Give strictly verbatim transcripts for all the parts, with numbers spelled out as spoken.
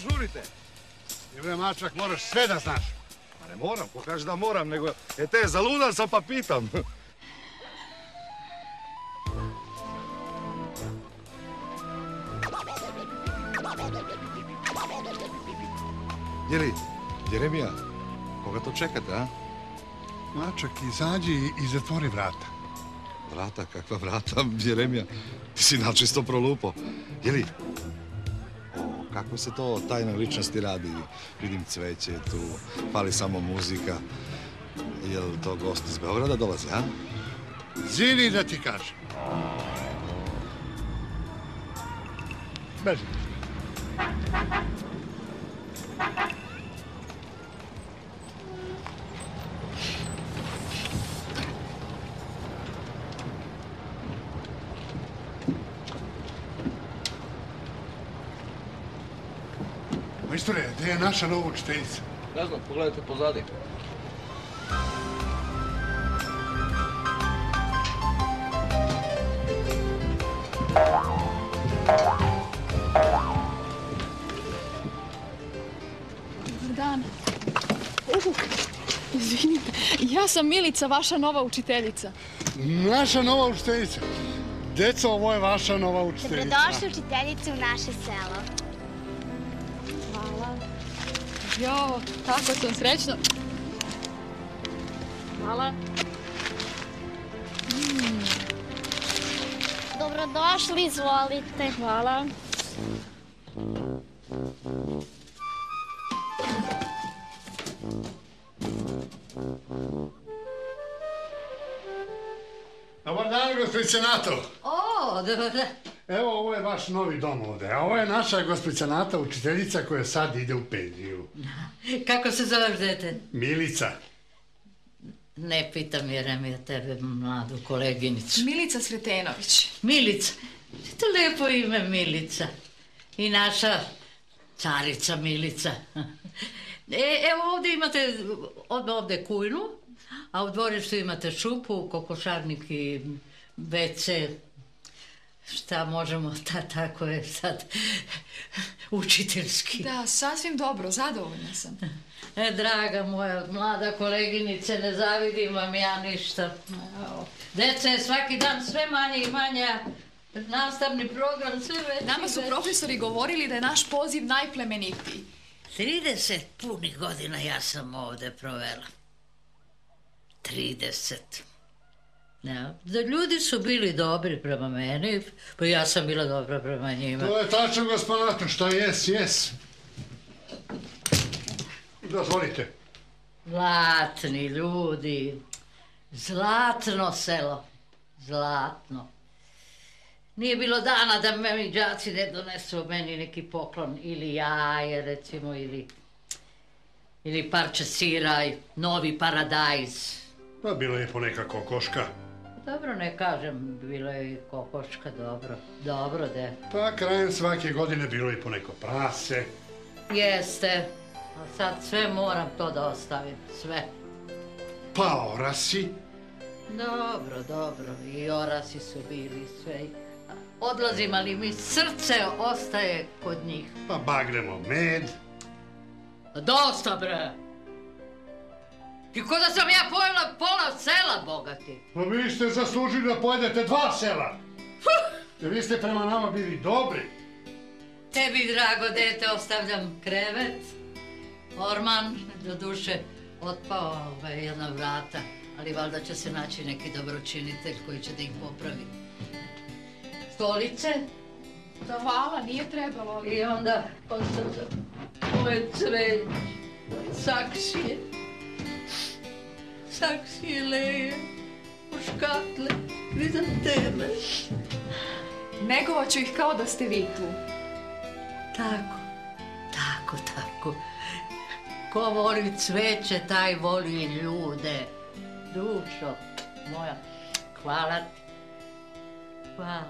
što žurite? I bre, Mačak, moraš sve da znaš. Pa ne moram, ko kaže da moram, nego... E te, zaludan sam pa pitam. Jeli, Jeremija, koga to čekate, a? Mačak, izađi i zatvori vrata. Vrata? Kakva vrata, Jeremija? Ti si načisto prolupo. Jeli, o, kako se to tajna ličnosti radi? Vidim cveće tu, pali samo muzika. Jel to gost iz Beograda dolaze, a? Zini da ti kažem. Beži. Majstore, gdje je naša nova učiteljica? Ne znam, pogledajte pozadi. Dobar dan. Izvinite, ja sam Milica, vaša nova učiteljica. Naša nova učiteljica? Deco, ovo je vaša nova učiteljica. Dobrodošli učiteljice u naše selo. Jo, tako sam srećna. Hvala. Dobrodošli, izvolite. Hvala. Dobar dan, gospođice Nato. O, dobar dan. Evo, ovo je vaš novi dom ovde, a ovo je naša gospođa Nata, učiteljica koja sad ide u penziju. Kako se zoveš, dete? Milica. Ne pitam, Jeremija, tebe, mladu koleginicu. Milica Sretenović. Milica. To je lepo ime, Milica. I naša carica Milica. Evo, ovde imate, ovde kujnu, a u dvorištu imate šupu, kokošarnik i ve ce. Šta možemo, tako je sad učiteljski. Da, sasvim dobro, zadovoljna sam. Draga moja mlada koleginice, ne zavidim vam ja ništa. Deca je svaki dan sve manje i manje, nastavni program sve veći. Nama su profesori govorili da je naš poziv najplemenitiji. trideset punih godina ja sam ovde provela. trideset. Ljudi su bili dobri prema meni, pa ja sam bila dobra prema njima. To je tačno, gospodine, šta jes, jes. Dozvolite. Zlatni ljudi. Zlatno selo. Zlatno. Nije bilo dana da meni đaci ne donesu meni neki poklon ili jaje, recimo, ili parče sira, novi paradajz. Pa bilo je poneka kokoška. Dobro, ne kažem, bilo je i kokoška, dobro. Dobro, de. Pa krajem svake godine bilo je i poneko prase. Jeste. A sad sve moram to da ostavim, sve. Pa orasi? Dobro, dobro, i orasi su bili sve. Odlazim, ali mi srce ostaje kod njih. Pa bagremo med. Dosta, bre! I ko da sam ja pojela pola sela, bogati? Pa vi ste zaslužili da pojedete dva sela. Jer vi ste prema nama bili dobri. Tebi, drago dete, ostavljam krevet. Orman, do duše, otpao jedna vrata. Ali valjda će se naći neki dobročinitelj koji će da ih popravi. Stolice? Da, hvala, nije trebalo. I onda ostavljam moje cveće, saksije. Saksije leje, u škatle, vidim tebe. Negovat ću ih kao da ste vi tu. Tako, tako, tako. Ko voli cveće, taj voli i ljude. Dušo moja, hvala ti. Hvala.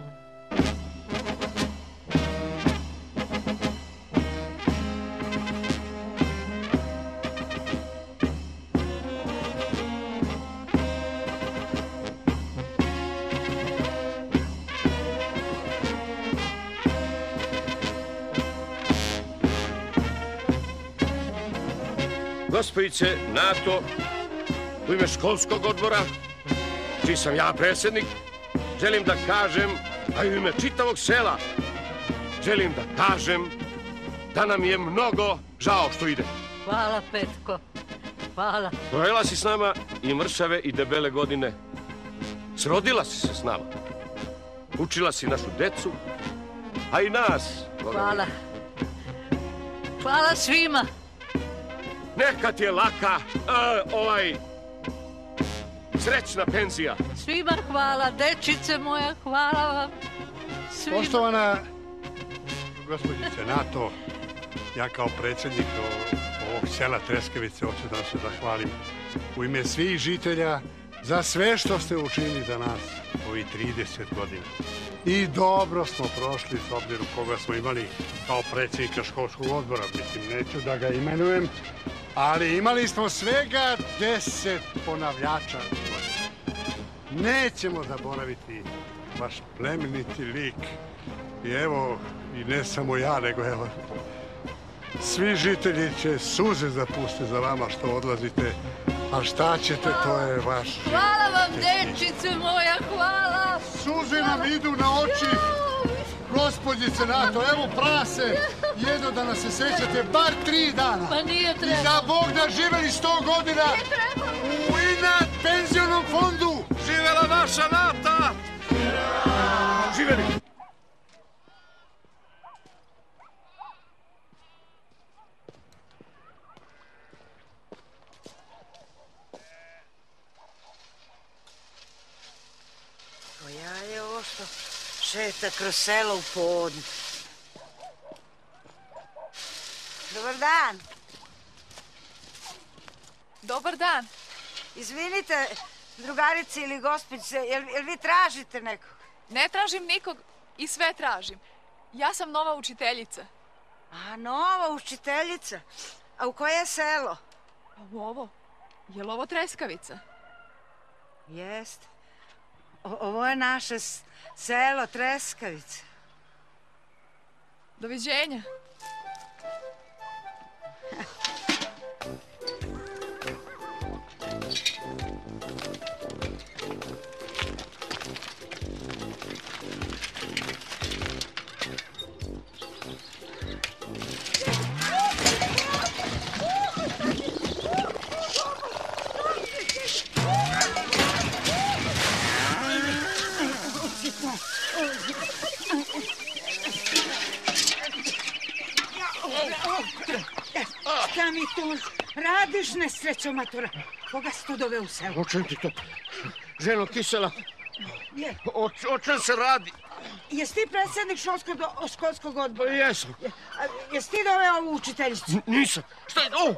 Gospice NATO, u ime školskog odbora, čiji sam ja predsjednik, želim da kažem, a u ime čitavog sela, želim da kažem da nam je mnogo žao što ide. Hvala, Petko. Hvala. Brojila si s nama i mršave i debele godine. Srodila si se s nama. Učila si našu decu, a i nas. Hvala. Hvala svima. Neka ti je laka, ovaj, srećna penzija. Svima hvala, dečice moja, hvala vam. Poštovana gospođice NATO, ja kao predsjednik ovog sela Treskavice hoću da se zahvalim u ime svih žitelja za sve što ste učinili za nas ovih trideset godina. I dobro smo prošli s obzirom koga smo imali kao predsjednika školskog odbora. Mislim, neću da ga imenujem, ali imali smo svega deset ponavljača. Nećemo zaboraviti vaš plemeniti lik. I evo, i ne samo ja, nego evo, svi žitelji će suze zapustiti za vama što odlazite, a šta ćete, to je vaš život. Hvala vam, dečice moja, hvala! Suze nam idu na oči, gospodjice NATO, evo prase, jedno da nas se sećate, bar tri dana. Pa nije trebalo. I da Bog da živeli sto godina u inat penzionom fondu. Živela naša NATO! Živeli! Koja je ovo što šeta kroz selo u podne? Dobar dan. Dobar dan. Izvinite, drugarice ili gospođice, jel vi tražite nekog? Ne tražim nikog i sve tražim. Ja sam nova učiteljica. A, nova učiteljica? A u koje je selo? Pa u ovo. Jel ovo Treskavica? Jeste. Ovo je naše selo Treskavice. Doviđenja. Šta mi tu radiš, nesrećo matura? Koga si tu doveo u selu? O čem ti to? Ženo kisela. O čem se radi? Jesi ti predsjednik školskog odbora? Jesam. Jesi ti doveo ovu učiteljicu? Nisam. Šta je ovo?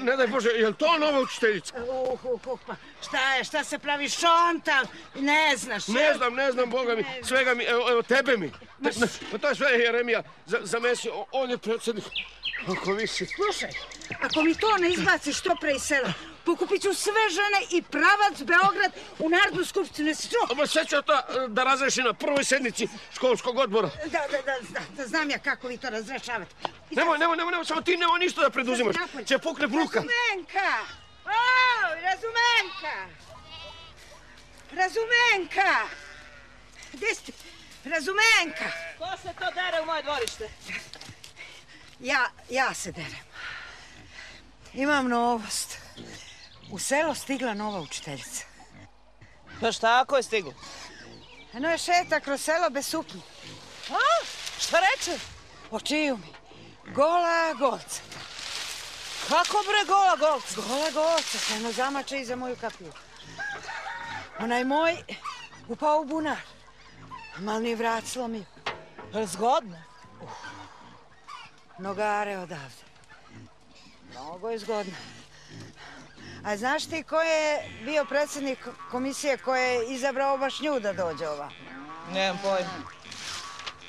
Ne daj Bože, je li to nova učiteljica? Uh, uh, uh, pa šta je, šta se pravi šontav? Ne znaš. Ne znam, ne znam, Boga mi, svega mi, evo tebe mi. Pa to je sve Jeremija za mesi, on je predsjednik. Ako visi. Slušaj, ako mi to ne izbaci što pre iz sela, pokupit ću sve žene i pravac Beograd u Narodnu skupštinu. Ovo sve ću to da razreši na prvoj sednici školskog odbora. Da, da, da, da, znam ja kako vi to razrešavate. Nemoj, nemoj, nemoj, samo ti nemoj ništa da preduzimaš. Će pukne bruka. Razumenka! O, Razumenka! Razumenka! Gdje ste? Razumenka! Ko se to dere u moje dvorište? Ja, ja se derem. Imam novost. U selo stigla nova učiteljica. Pa šta ako je stigla? Eno je šeta kroz selo bez suknje. A? Šta reče? Očiju mi. Gola golca. Kako bre gola golca? Gola golca se eno zamače iza moju kapiju. Onaj moj upao u bunar. Malo ni vrat slomio. Zgodno. Nogare odavde. Mnogo je zgodno. A znaš ti ko je bio predsjednik komisije koja je izabrao baš nju da dođe ova? Nemam pojma.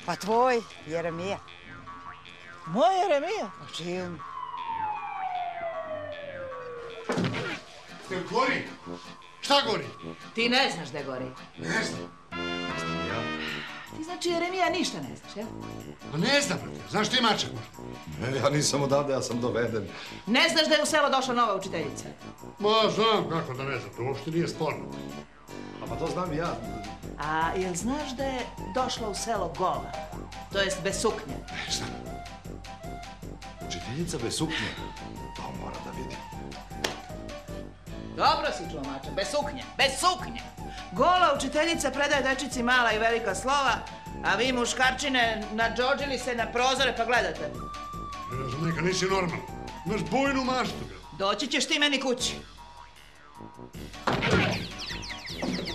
Pa tvoj Jeremija. Moj Jeremija? Pa čiju mi? Gori! Šta gori? Ti ne znaš da gori. Ne znam. Ti znači Jeremija ništa ne znaš, jel? Pa ne znam, brate. Znaš ti Mačak možda? Ja nisam odavde, ja sam doveden. Ne znaš da je u selo došla nova učiteljica? Ma, znam kako da ne znam. To uopšte nije sporno. A pa to znam i ja. A jel znaš da je došla u selo gola? To jest bez suknje? Ne znam. Učiteljica bez suknje? To mora da vidim. Dobro si čuo, Mačak. Bez suknje. Bez suknje. Gola učiteljica predaje dečici mala i velika slova, a vi muškarčine nadžođili se na prozore pa gledate. Neka nisi normalna. Imaš bujnu maštu. Doći ćeš ti meni kući.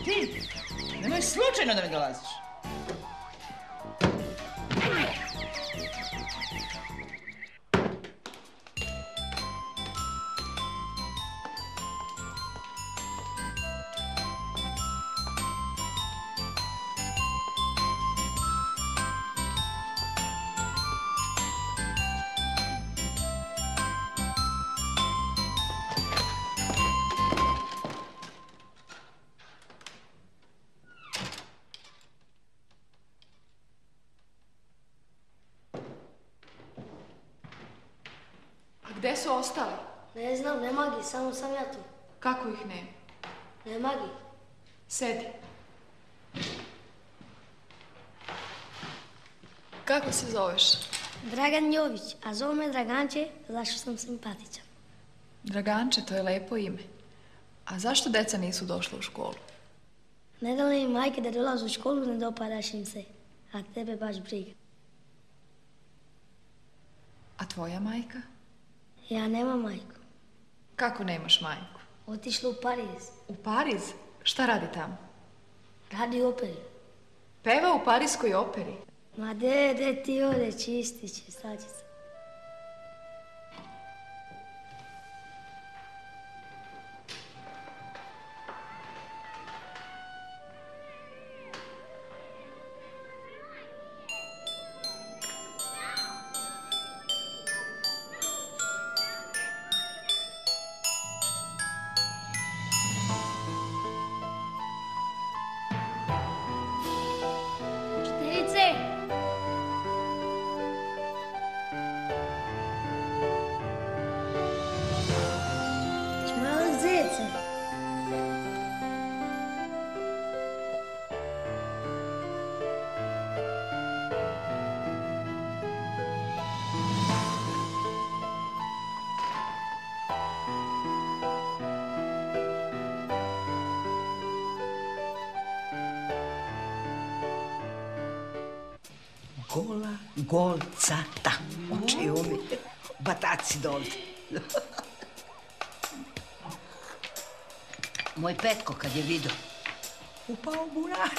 Ti, nemoj slučajno da mi dolaziš. Gde su ostali? Ne znam, nema gi, samo sam ja tu. Kako ih nema? Nema gi. Sedi. Kako se zoveš? Dragan Jović, a zove me Draganče, zašto sam simpatičan. Draganče, to je lepo ime. A zašto deca nisu došla u školu? Ne dala im majke da dolaze u školu, ne dopadaš im se. A tebe baš briga. A tvoja majka? Ja nemam majku. Kako nemaš majku? Otišla u Pariz. U Pariz? Šta radi tamo? Radi u operi. Peva u Pariskoj operi? Ma de, de ti ode, čisti, čistačica. Gola, golca, tako će ovi bataci dole. Moj Petko kad je vidio, upao u bunar,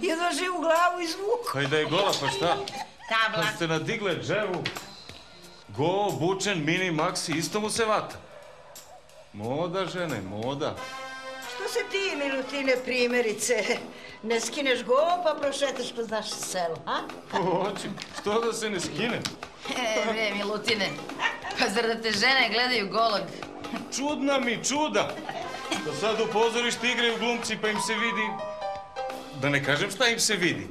jedva živu glavu izvukao. Kaj da je gola, pa šta? Tabla. Kad ste nadigle dževu, go, bučen, mini, maxi, isto mu se vata. Moda, žene, moda. Što se ti, Milutine, primjerice? Ne skineš go, pa prošetaš kroz naše selo, a? Hoćim, što da se ne skinem? E, bre, Milutine, pa zar da te žene gledaju golog? Čudna mi čuda! Da sad u pozorištu igraju glumci, pa im se vidi... Da ne kažem šta im se vidi,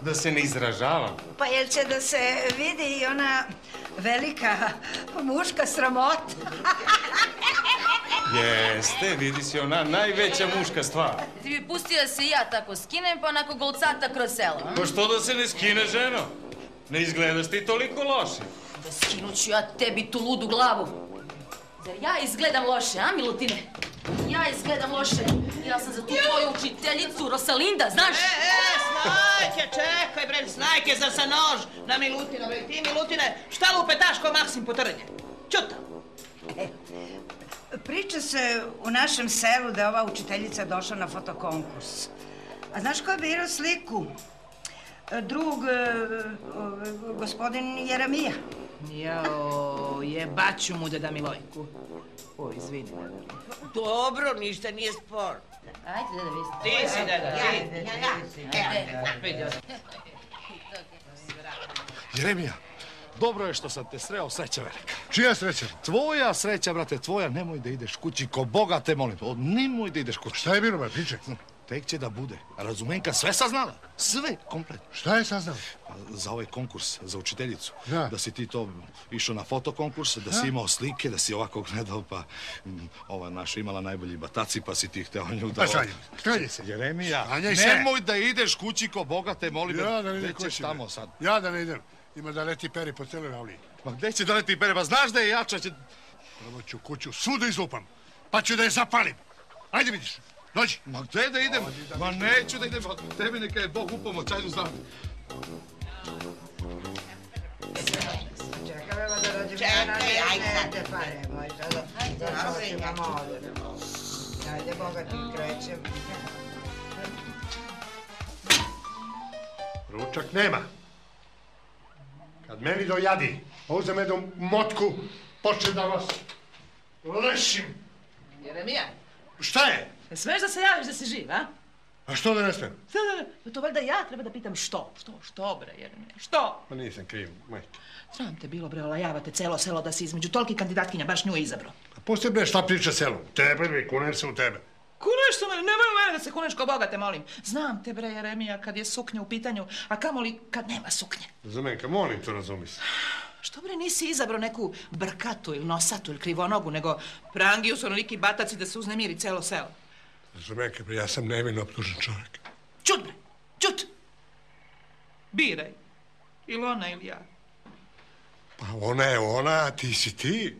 da se ne izražavam. Pa jel će da se vidi i ona velika muška sramota? Jeste, vidi si ona najveća muška stvar. Ti bi pustio da se ja tako skinem, pa onako golcata kroz selo, a? Pa što da se ne skine, ženo? Ne izgledaš ti toliko loše. Da skinut ću ja tebi tu ludu glavu. Zar ja izgledam loše, a, Milutine? Ja izgledam loše. Ja sam za tu tvoju učiteljicu, Rosalinda, znaš? E, e, Snajke, čekaj, bre, Snajke, zar sa nož na Milutina, bre, ti, Milutine, šta lupetaš ko Maksim Potrnje? Ćuta. E, priča se u našem selu da je ova učiteljica došla na fotokonkurs. A znaš ko je birao sliku? Drug, gospodin Jeremija. Jao, jebaću mu deda Milojku. O, izvini. Dobro, ništa nije spor. Ajde, deda, vi ste. Ti si, deda. Ja, ja, ja. Jeremija. Dobro je što sam te sreo, sreća velika. Čija sreća? Tvoja sreća, brate, tvoja. Nemoj da ideš kući, ko Boga te molim. Nemoj da ideš kući. Šta je bilo, brate, priček? Tek će da bude. Razumenka sve saznala. Sve, kompletno. Šta je saznala? Za ovaj konkurs, za učiteljicu. Da si ti to išao na fotokonkurs, da si imao slike, da si ovako gledao, pa ova naša imala najbolji bataci, pa si ti hteo nju da... Pa šalje, šalje se. Jeremija, nemoj da ideš kući ko Boga te moli. Ja da ne idem kući. Ja da ne idem. Ima da leti peri po celoj ravni. Pa gde će da leti peri? Pa znaš da je jača će... Prvo ću kuću svu da izlupam, pa ću da je zapalim. Ajde vidiš. Dođi! Ma gdje da idem? Ma neću da idem, od tebe neka je Bog upomo, čajnu zdravlju. Čekaj, da dođem na naše pare, možda da čostimamo ovdje. Ajde, Boga ti krećem. Ručak nema. Kad meni dojadi, uzem jednu motku, počne da vas lešim. Jeremija! Šta je? Ne smeš da se javiš da si živ, a? A što da ne smem? To valjda ja treba da pitam što? Što? Što, bre, Jeremija? Što? Ma nisam kriv, majke. Sram te bilo, bre, olajavate celo selo da si između toliki kandidatkinja baš nju izabrao. A pusti, bre, šta priča selom? Tebe, bre, kunem se u tebe. Kuneš se u mene, nemoj u mene da se kuneš ko Boga te molim. Znam te, bre, Jeremija, kad je suknja u pitanju, a kamoli kad nema suknje. Razumenka, molim to, razumi se. Što, bre, nisi izabrao neku brkatu ili nosatu ili krivonogu, nego prangiju su onoliki bataci da se uznemiri celo selo. Razumenka, bre, ja sam nevino optužen čovjek. Ćut, bre, ćut! Biraj. Ili ona ili ja. Pa ona je ona, a ti si ti.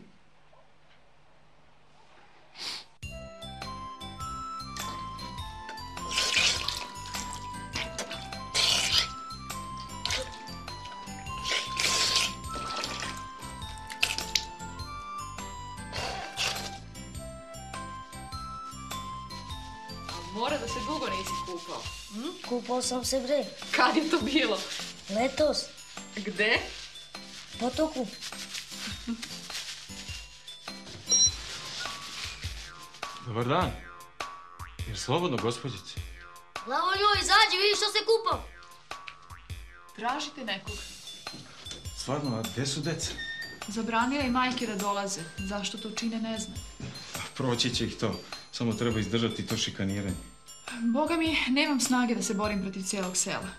Mora da se dugo nisi kupao. Kupao sam se, bre. Kad je to bilo? Letos. Gde? Potoku. Dobar dan. Jer slobodno, gospođice? Glavo njoj, izađi, vidi što se kupao. Tražite nekog. Stvarno, a gde su deca? Zabranila i majke da dolaze. Zašto to čine, ne znam. Proći će ih to. Samo treba izdržati to šikaniranje. Boga mi, nemam snage da se borim protiv cijelog sela.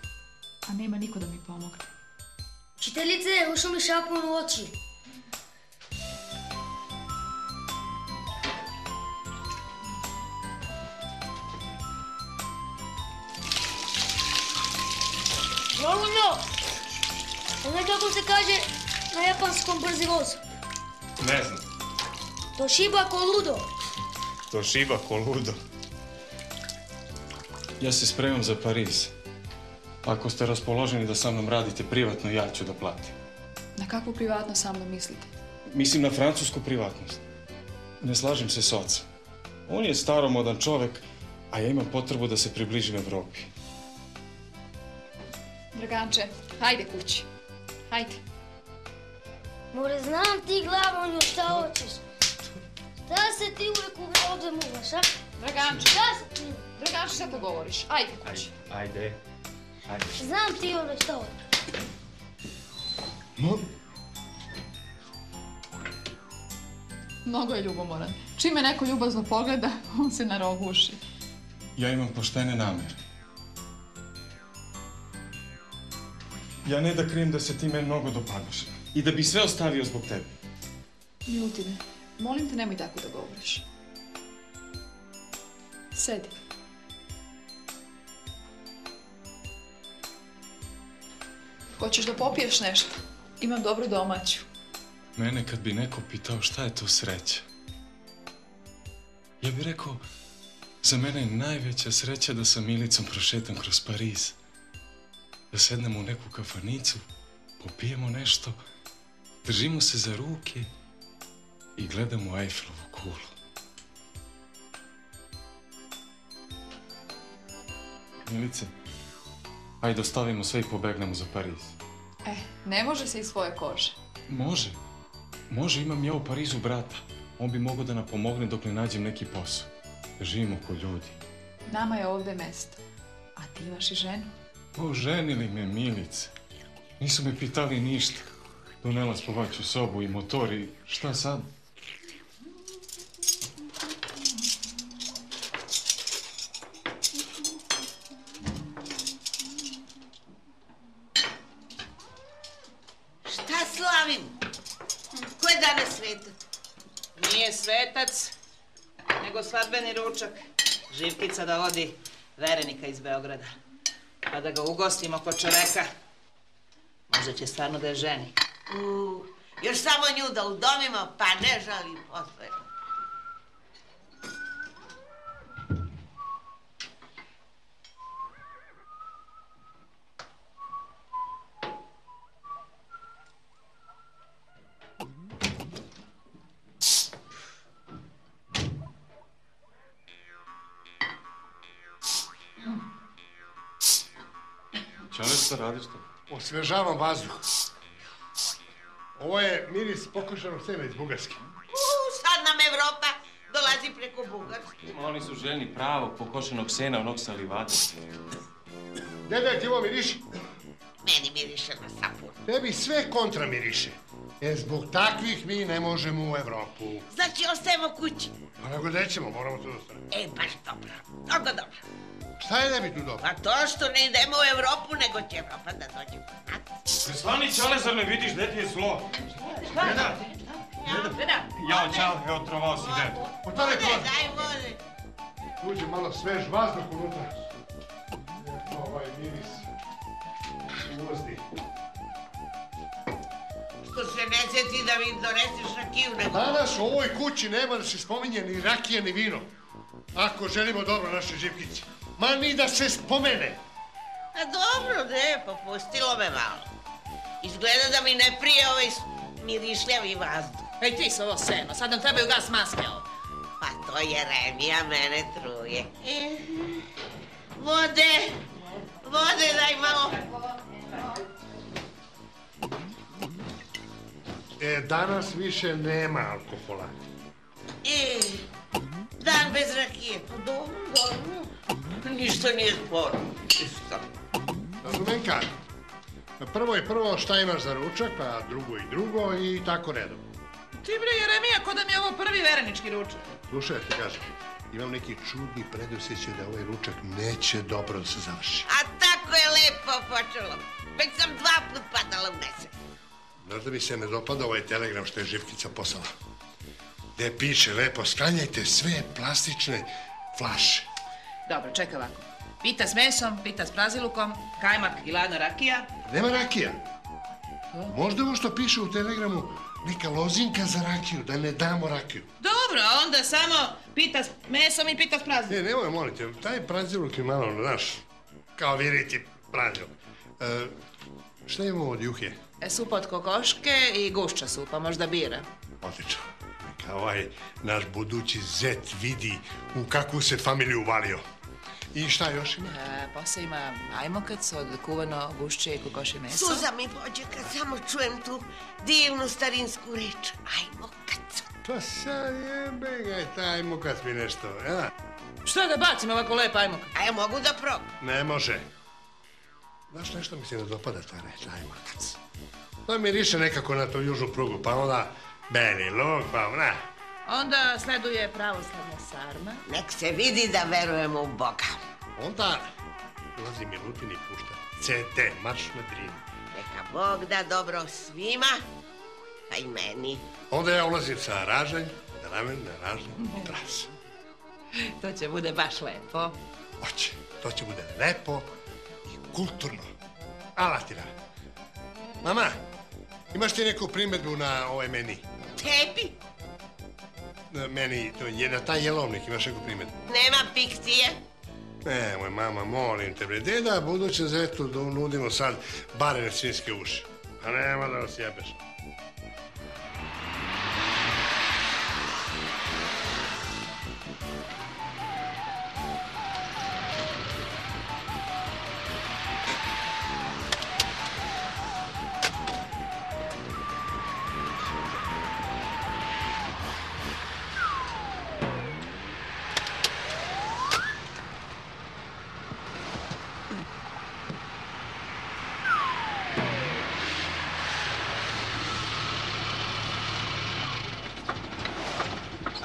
A nema niko da mi pomogne. Čiteljice, ušao mi šapom u oči. Rolunjo! Onaj kako se kaže na japanskom brzi voz? Ne znam. Toshiba Korudo. To šiba ko ludo. Ja se spremam za Pariz. Ako ste raspoloženi da sa mnom radite privatno, ja ću da platim. Na kakvu privatno sa mnom mislite? Mislim na francusku privatnost. Ne slažem se s ocem. On je staromodan čovek, a ja imam potrebu da se približim Evropi. Draganče, hajde kući. Hajde. More, znam ti glavom još šta hoćeš. Da se ti uvijek ovdje muvaš, a? Draganče, Draganče, šta to govoriš? Ajde kući. Ajde, ajde. Znam ti ono što ovdje. Mor? Mnogo je ljubomoran. Čime neko ljubazno pogleda, on se naroguši. Ja imam poštene namere. Ja ne da krijem da se ti meni mnogo dopadaš. I da bi sve ostavio zbog tebe. Ljutine. Molim te, nemoj tako da govoriš. Sedi. Hoćeš da popiješ nešto? Imam dobru domaću. Mene kad bi neko pitao šta je to sreća, ja bih rekao, za mene je najveća sreća da sa Milicom prošetam kroz Pariz. Da sednemo u neku kafanicu, popijemo nešto, držimo se za ruke i gledam u Eiffelovu kulu. Milice, ajde ostavimo sve i pobegnemo za Pariz. Eh, ne može se iz svoje kože. Može. Može, imam ja u Parizu brata. On bi mogao da nam pomogne dok ne nađem neki posao. Živimo ko ljudi. Nama je ovde mesto. A ti imaš i ženu? Oženili me, Milice. Nisu me pitali ništa. Donela spavaću sobu i motor i šta sad? nije svetac, nego svadbeni ručak. Živkica da vodi verenika iz Beograda, pa da ga ugostimo kod čoveka. Možda će stvarno da je ženi. Uuu, još samo nju da udomimo, pa ne žalim posle. Šta radiš to? Osvežavam vazduh. Ovo je miris pokušanog sena iz Bugarske. Uuu, sad nam Evropa dolazi preko Bugarske. Oni su željni pravog pokošenog sena, onog sa livade. Dede, ti ovo miriši? Meni miriše na sapun. Tebi sve kontra miriše. Jer zbog takvih mi ne možemo u Evropu. Znači, ostajemo kući. Pa nego nećemo, moramo tu dostaviti. E, baš dobro. Mnogo dobro. Šta je da bi tu dobro? Pa to što ne idemo u Evropu, nego će Evropa da dođe po nas. Preslani, čale, zar ne vidiš gde ti je zlo? Šta? Deda! Deda! Jao, čale, evo, trovao si deda. Otvaraj kola! Daj, može! Uđe malo svež vazduh unutra. Ovaj miris ulazi. Što se ne sjeti da mi doneseš rakiju, nego... Danas u ovoj kući nema da se spominje ni rakija, ni vino. Ako želimo dobro naše živkice. Ma ni da se spomene. A dobro, ne, popustilo me malo. Izgleda da mi ne prije ovaj mirišljavi vazduh. Ej ti se ovo seno, sad nam trebaju gas maske ovo. Pa to Jeremija mene truje. Vode, vode daj malo. E, danas više nema alkohola. E, dan bez rakije, pa dobro, dobro. Ništa nije sporno, ništa. Razumenka, prvo i prvo šta imaš za ručak, pa drugo i drugo i tako redom. Ti bre, Jeremija, ko da mi je ovo prvi verenički ručak? Slušaj, ja ti kažem, imam neki čudni predosjećaj da ovaj ručak neće dobro da se završi. A tako je lepo počelo. Već sam dva put padala u nesreću. Znaš da mi se ne dopada ovaj telegram što je Živkica poslala? Gde piše lepo, sklanjajte sve plastične flaše. Dobro, čekaj ovako. Pita s mesom, pita s prazilukom, kajmak i ladna rakija. Nema rakija. Možda ovo što piše u telegramu neka lozinka za rakiju, da ne damo rakiju. Dobro, onda samo pita s mesom i pita s prazilukom. Ne, nemoj, molite, taj praziluk je malo, znaš, kao viriti praziluk. Šta imamo od juhe? Supa od kokoške i gušća supa, možda bira. Odlično. Neka ovaj naš budući zet vidi u kakvu se familiju uvalio. I šta još ima? Posle ima ajmokac od kuvano gušće i kokošje meso. Suza mi pođe kad samo čujem tu divnu starinsku reč, ajmokac. Pa sad jebe ga je ta ajmokac mi nešto, jel? Šta da bacim ovako lep ajmokac? A ja mogu da probam? Ne može. Znaš nešto mi se ne dopada ta reč, ajmokac. To miriše nekako na to južnu prugu, pa onda beli luk, pa ona... Onda sleduje pravoslavna sarma. Nek se vidi da verujemo u Boga. Onda ulazi Milutin i pušta ce de, marš Madrid. Neka Bog da dobro svima, pa i meni. Onda ja ulazim sa ražanj, ramen, ražanj, tras. To će bude baš lepo. Oće, to će bude lepo i kulturno. Alatina. Mama, imaš ti neku primjedbu na ovaj meni? Tebi? Meni, to je na taj jelovnik, imaš neku primjetu? Nema fikcije. Nemoj, mama, molim te, bre, deda, budućem zetu da unudimo sad barene svinjske uši. A nema da nas jebeš.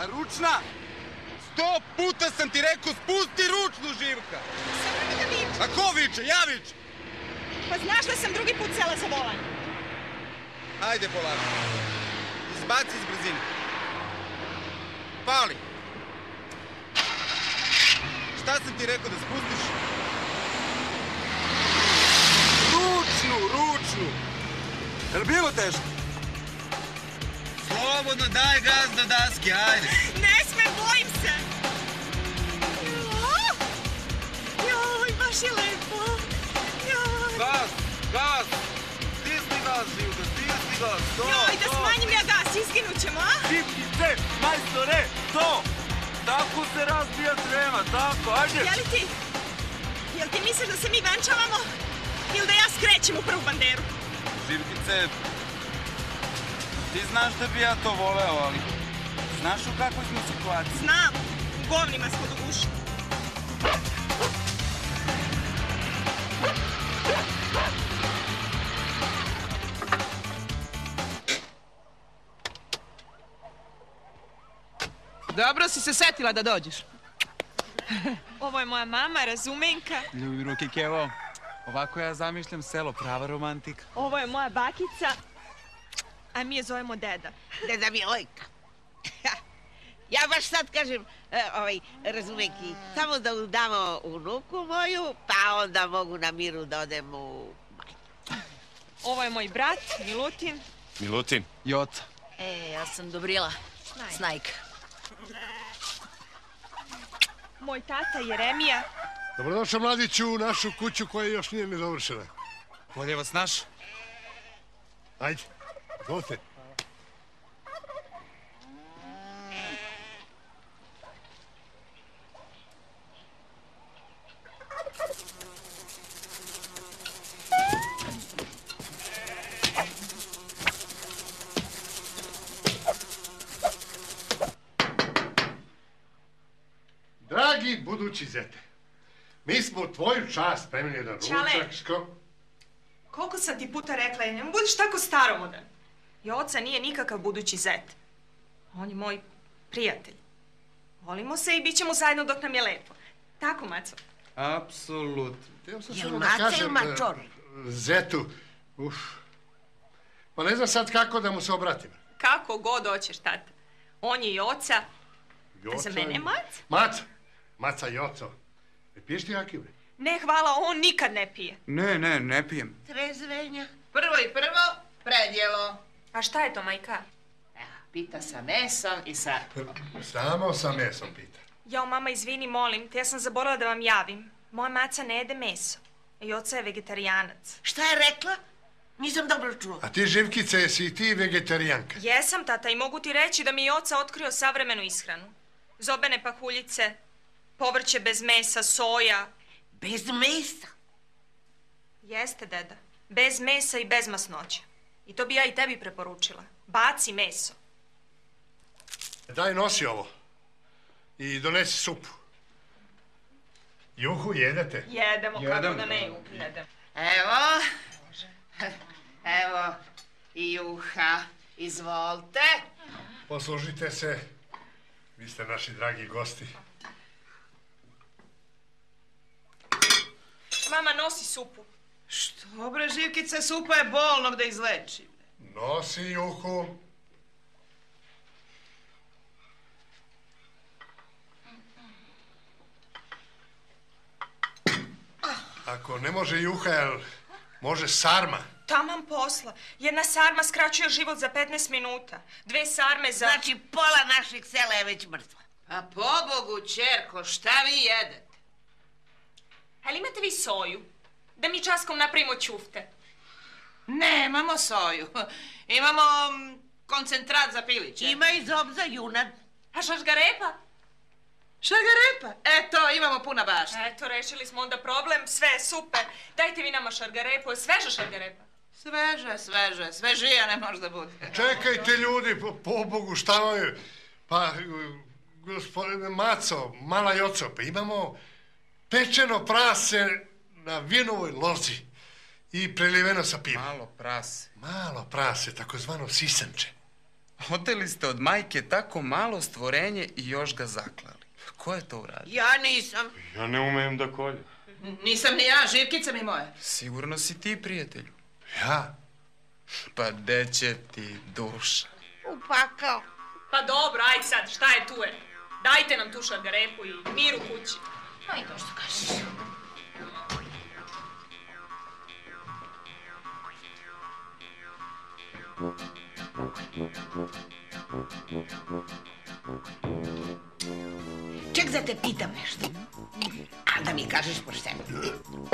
Ručna! Sto puta sam ti rekao, spusti ručnu, Živka! Samo da viče! A ko viče? Ja viče! Pa znaš da sam drugi put sela za volan. Ajde, polako. Izbaci iz brzine. Pali! Šta sam ti rekao da spustiš? Ručnu, ručnu! Je li bilo teško? Slobodno, daj gaz do daske, ajde! Ne sme, bojim se! Joj, joj, baš je lepo! Joj! Gaz, gaz! Stisni gaz, Živka, stisni gaz! Joj, da smanjim ja gas, izginut ćemo, a? Zipni cep, majstore, to! Tako se razbija trema, tako, ajde! Jeli ti, jel ti misliš da se mi venčavamo ili da ja skrećem u prvu banderu? Živkice, ti znaš da bi ja to voleo, ali znaš u kakvoj smo situaciji? Znam, u govnima smo do guši. Dobro si se setila da dođeš. Ovo je moja mama, Razumenka. Ljubiru Kikevo, ovako ja zamišljam selo, prava romantika. Ovo je moja bakica, a mi je zovemo deda. Deda mi je Lojka. Ja baš sad kažem, Razumenki, samo da udamo u ruku moju, pa onda mogu na miru da odem u manju. Ovo je moj brat, Milutin. Milutin. Joca. E, ja sam Dobrila. Snajka. Moj tata, Jeremija. Dobrodošao, mladiću, u našu kuću koja još nije nedovršena. Bolje vas naš. Ajde, dođite. Dragi budući zete, mi smo u tvoju čast spremili jedan ručak, ško... Koliko sam ti puta rekla, ne budiš tako staromodan. Joca nije nikakav budući zet. On je moj prijatelj. Volimo se i bit ćemo zajedno dok nam je lepo. Tako, Maco? Apsolutno. Jel Maca ili Mačor? Zetu, uff. Pa ne znam sad kako da mu se obratim. Kako god hoćeš, tata. On je Joca, a za mene je Maca. Maca! Maca, Joco, ne piješ ti rakiju? Ne, hvala, on nikad ne pije. Ne, ne, ne pijem. Trezvenja. Prvo i prvo, predjelo. A šta je to, majka? Pita sa mesom i sa... Samo sa mesom pita. Jao, mama, izvini, molim te, ja sam zaboravila da vam javim. Moja Maca ne jede meso. Joca je vegetarijanac. Šta je rekla? Nisam dobro čula. A ti, Živkice, jesi i ti vegetarijanka? Jesam, tata, i mogu ti reći da mi je Joca otkrio savremenu ishranu. Zobene pahuljice... Povrće bez mesa, soja. Bez mesa? Jeste, deda. Bez mesa i bez masnoća. I to bi ja i tebi preporučila. Baci meso. Daj, nosi ovo. I donesi supu. Juhu, jedete? Jedemo, kako da ne jedemo. Evo. Evo. I juha. Izvolite. Poslužite se. Vi ste naši dragi gosti. Mama, nosi supu. Što, bre, Živkice, supa je bolnog da izlečim. Nosi juhu. Ako ne može juha, jel može sarma? Tamam posla. Jedna sarma skraćuje život za petnaest minuta. Dve sarme za... Znači, pola naših sela je već mrtva. Pa pobogu, čerko, šta vi jedete? Ali imate vi soju? Da mi časkom napravimo ćufte. Nemamo soju. Imamo koncentrat za piliće. Ima i zob za junad. A šašgarepa? Šargarepa? Eto, imamo puna bašta. Eto, rešili smo onda problem. Sve je super. Dajte vi nama šargarepu. Je sveža šargarepa? Sveža, sveža. Svežija ne može da bude. Čekajte, ljudi, pobogu, šta vam je? Pa, gospodine Maco, mala Joco, pa imamo... Pečeno prase na vinovoj lozi i preliveno sa pivom. Malo prase. Malo prase, takozvano sisanče. Odeli ste od majke tako malo stvorenje i još ga zaklali. Ko je to uradio? Ja nisam. Ja ne umem da koljem. Nisam ni ja, Živkica mi moja. Sigurno si ti, prijatelju. Ja? Pa gde će ti duša? Upakao. Pa dobro, aj sad, šta je tu je? Dajte nam tu šargarepu i mir u kući. No i to što kažeš. Ček da te pitam nešto. A da mi kažeš pošteno.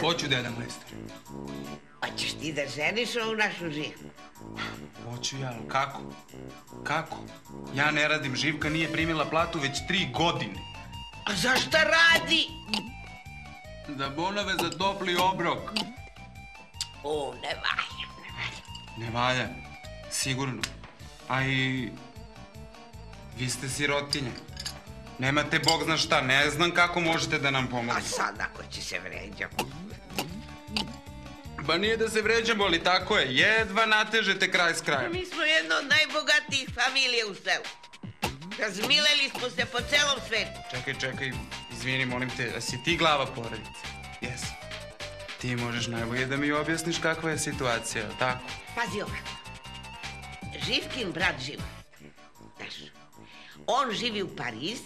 Hoću, deda Mlester. Hoćeš ti da ženiš ovu našu Živku? Hoću ja, ali kako? Kako? Ja ne radim, Živka nije primila platu već tri godine. A zašto radi? Za bonove za topli obrok. O, ne valjam, ne valjam. Ne valjam, sigurno. A i... vi ste sirotinje. Nemate bog zna šta, ne znam kako možete da nam pomoći. A sad ako će se vređati? Pa nije da se vređamo, ali tako je. Jedva natežete kraj s krajem. Mi smo jedna od najbogatijih familije u selu. Razmileli smo se po celom svetu. Čekaj, čekaj, izvini, molim te, a si ti glava porodice? Jes. Ti možeš najbolje da mi objasniš kakva je situacija, tako? Pazi ovako. Živkin brat Živa, znaš, on živi u Pariz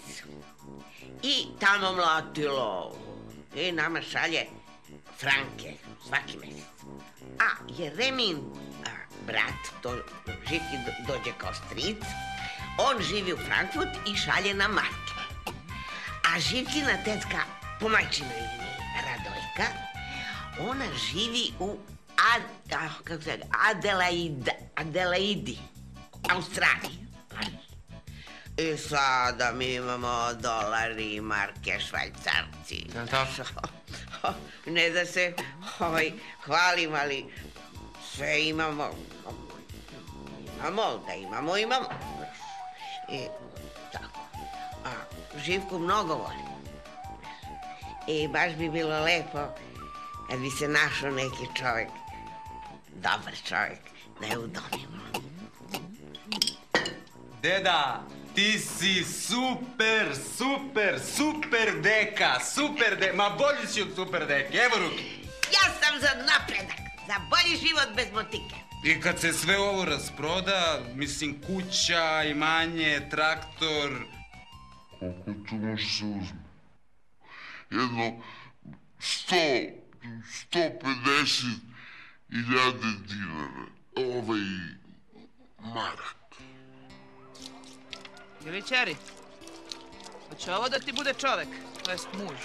i tamo mlatilo. I nama šalje franke svaki mesec. A Jeremin brat, Živkin dođe kao stric, on živi u Frankfurt i šalje nam marke. A Živkina tetka, po majčinoj liniji, Radojka, ona živi u Adelaidi, Australiji. I sada mi imamo dolari, marke, švajcarci. Ne da se hvalim, ali sve imamo. Imamo, da imamo, imamo. I tako. A Živku mnogo volim. I baš bi bilo lepo kad bi se našao neki čovjek, dobar čovjek, da je udomimo. Deda, ti si super, super, super deka, super deka, ma bolji si od super deke, evo ruki. Ja sam za napredak, za bolji život bez motike. I kad se sve ovo rasproda, mislim kuća, imanje, traktor... Koliko tu može se uzme? Jedno sto, sto pedeset hiljade dinara. Ovaj marak. Jeličari, hoće ovo da ti bude čovek, to jest muž.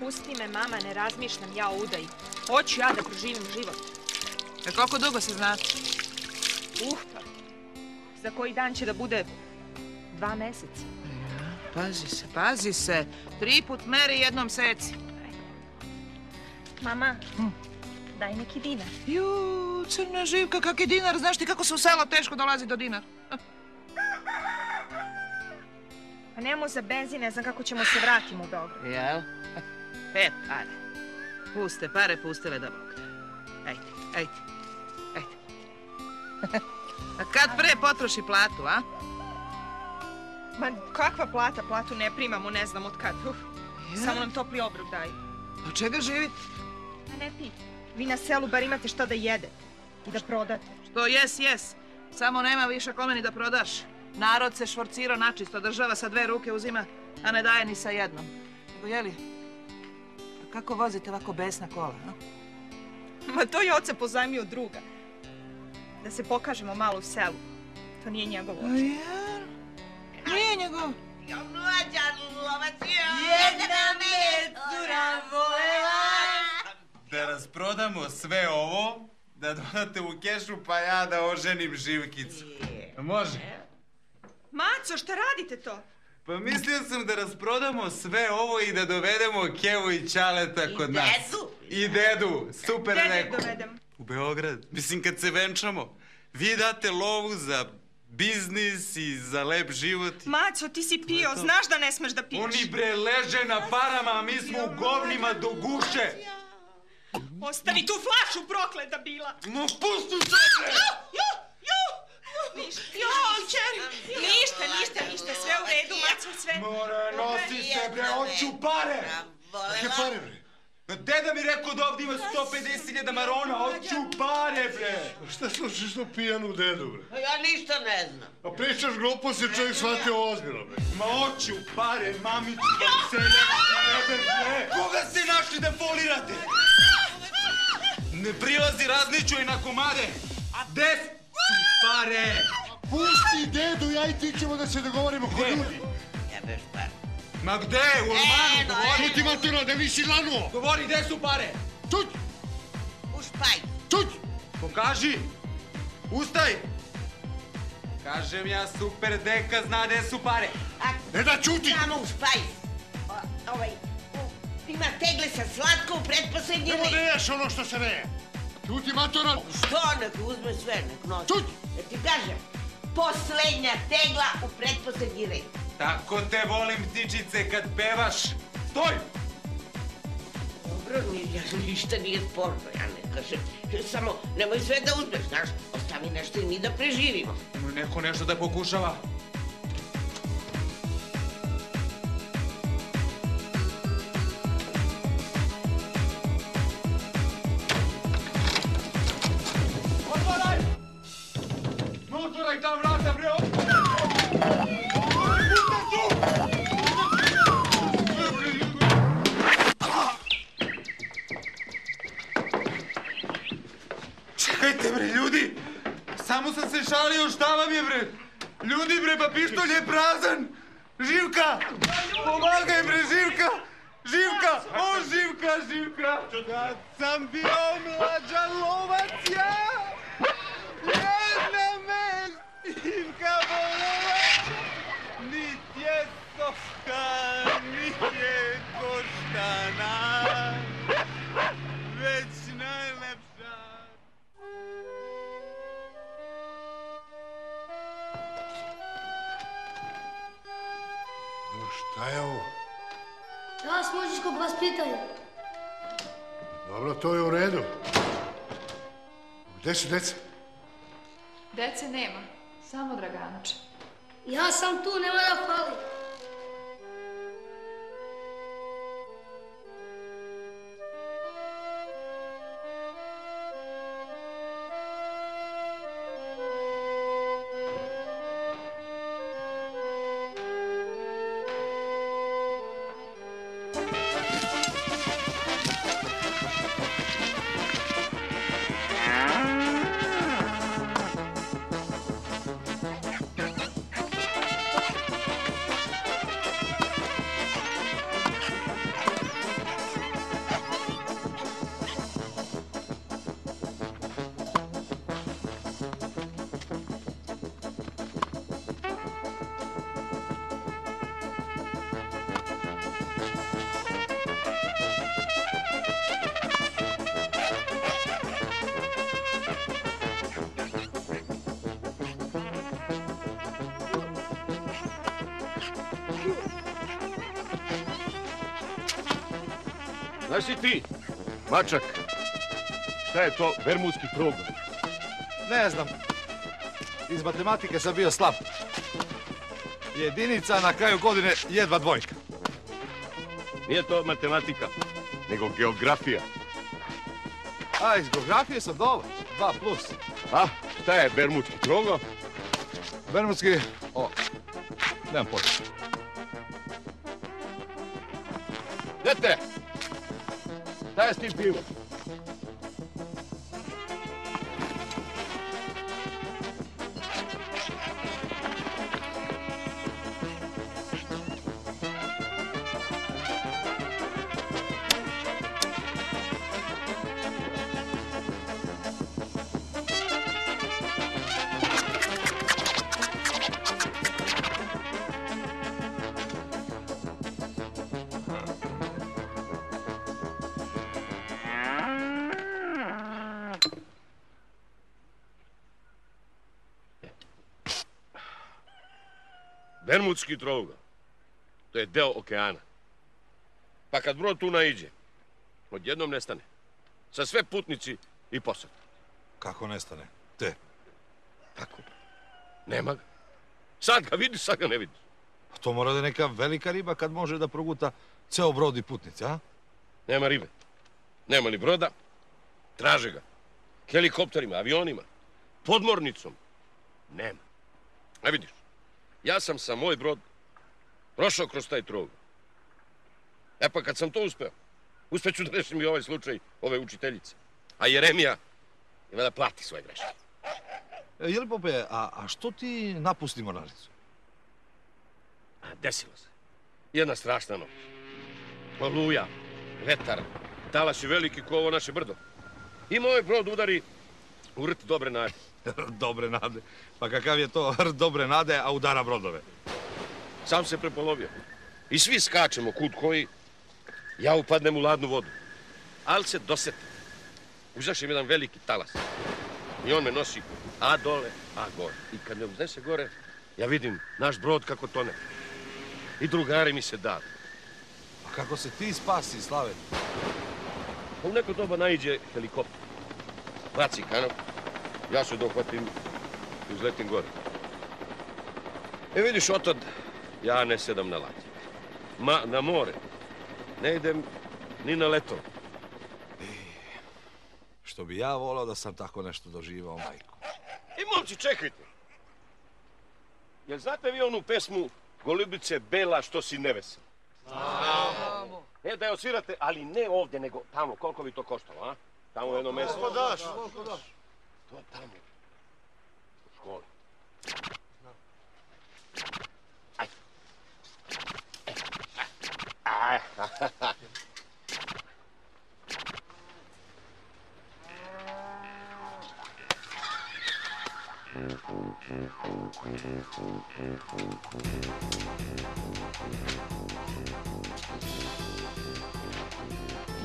Pusti me, mama, ne razmišljam ja o udaji. Hoću ja da proživim život. E koliko dugo se znate? Uh, pa. Za koji dan će da bude dva meseca. Pazi se, pazi se. Tri put meri, jednom seci. Mama, daj neki dinar. Ju, crna Živka, kak je dinar. Znaš ti kako se u selo teško dolazi do dinara? Pa nemamo za benzin, ne znam kako ćemo se vratiti u Beograd. Jel? E, pare. Puste pare, pustile da Bog. Ajde. Ajde, ajde. A kad pre potroši platu, a? Ma kakva plata? Platu ne primamo, ne znam od kad. Samo nam topli obrok daju. Od čega živite? A ne ti. Vi na selu bar imate šta da jede i da prodate. Što jes, jes. Samo nema više kome ni da prodaš. Narod se švorcirao načisto, država sa dve ruke uzima, a ne daje ni sa jednom. Nego jeli, a kako vozite ovako besna kola, no? Ma to je Joca pozajmio druga. Da se pokažemo malo u selu. To nije njegov očin. Jer? Nije njegov? Ja mlađan lovac je jedna metura volela. Da rasprodamo sve ovo, da dodate u kešu pa ja da oženim Živkicu. Može? Maco, šta radite to? Pa mislio sam da rasprodamo sve ovo i da dovedemo Kevu i Čaleta kod nas. I dedu! I dedu, super neko. Gde da dovedem? U Beograd. Mislim, kad se venčamo, vi date lovu za biznis i za lep život. Maco, ti si pio, znaš da ne smeš da piješ. Oni bre leže na parama, a mi smo u govnima do guše. Ostavi tu flašu, prokleta bila. No, pusti se bre! Ništa, ništa, ništa, ništa, sve u redu, Maco, sve. More, nosi se, bre, hoću pare! Kakve pare, bre? Deda mi rekao da ovdje ima sto pedeset hiljada marona, hoću pare, bre! Šta slučiš to pijanu dedu, bre? Ja ništa ne znam. A pričaš glupo se čovjek shvatio ozbiljno, bre. Ma hoću pare, mamicu, se nekako jebem, bre! Koga ste našli da folirate? Ne prilazi, različuj na komade! A des su pare! Pusti dedu, ja i ti ćemo da se dogovorimo ko ljudi! Jebeš pare. Ma gde? U Almanu, govori! Čuti, Maturo, da nisi lanuo! Govori, gde su pare? Čuć! U špajku. Čuć! Pokaži! Ustaj! Kažem ja, super deka zna gde su pare. Ne da čuti! Samo u špajku. Ovaj, ima tegle sa slatkom, pretposlednje li... Nemo da ješ ono što se ne je! Čuti, Maturo! Što? Nek uzme sve, nek nosi. Čuć! Jer ti kažem, poslednja tegla u pretposlednji red. Tako te volim, ptičice, kad pevaš. Stoj! Dobro, ništa nije sporno, ja ne kažem. Samo nemoj sve da uzmeš, znaš. Ostavi nešto i mi da preživimo. Nemoj neko nešto da pokušava. Otvaraj! No, otvaraj ta vrata, bre, otvaraj! Čekajte, bre, ljudi! Samo sam se šalio, šta vam je, bre? Ljudi, bre, pa pištolj je prazan! Živka! Pomagaj, bre, Živka! Živka! O, Živka, Živka! Kad sam bio mlađan lovac, ja! Jedna me Živka volovac! Nit je sofka, nit je koštana, već najlepša. No šta je ovo? Ja s muzičkog vaspitanja. Dobro, to je u redu. Gde su deca? Dece nema, samo Draganče. Ja sam tu, nema da fali. Znaš si ti? Mačak. Šta je to Bermudski progo? Ne znam. Iz matematike sam bio slab. Jedinica na kraju godine jedva dvojka. Nije to matematika, nego geografija. A, iz geografije sam dobar. Dva plus. A, šta je Bermudski progo? Bermudski... O, nemam počet. Dete! Šta je s tim pivom? Bermudski trougao, to je deo okeana. Pa kad brod tu naiđe, odjednom nestane. Sa sve putnici i posad. Kako nestane? Te? Tako. Nema ga. Sad ga vidiš, sad ga ne vidiš. Pa to mora da je neka velika riba kad može da proguta ceo brod i putnici, a? Nema ribe. Nema li broda? Traže ga. Helikopterima, avionima, podmornicom. Nema. A vidiš, ja sam sa moj brod prošao kroz taj trog. E pa kad sam to uspeo, uspeću da rešim i ovaj slučaj ove učiteljice. A Jeremija ima da plati svoje greške. Jeli, Pope, a što ti napusti mornaricu? Desilo se. Jedna strašna noć. Oluja, vetar, talas je veliki ko ovo naše brdo. I moj brod udari u rt dobre nade. Dobre nade? Pa kakav je to rt dobre nade, a udara brodove? Sam se prepolovio. I svi skačemo kud koji. Ja upadnem u ladnu vodu. Ali se dosetim. Uzašem jedan veliki talas. I on me nosi a dole, a gore. I kad me uznese gore, ja vidim naš brod kako tone. I drugari mi se dali. A kako se ti spasi, Slave? U neko doba naiđe helikopter. Baci kanop, ja se dohvatim i uzletim gore. E vidiš, otad ja ne sedam na lađe. Ma, na more. Ne idem ni na leto. Što bi ja volao da sam tako nešto doživao, majko. I momci, čekajte. Jel znate vi onu pesmu Golubice bela što si nevesel? Znamo. Ne da je osvirate, ali ne ovdje, nego tamo. Koliko bi to koštalo, a? Tamo jedno mesto. Koliko daš? Koliko daš? To je tamo. U školi. Ajde. Ajde.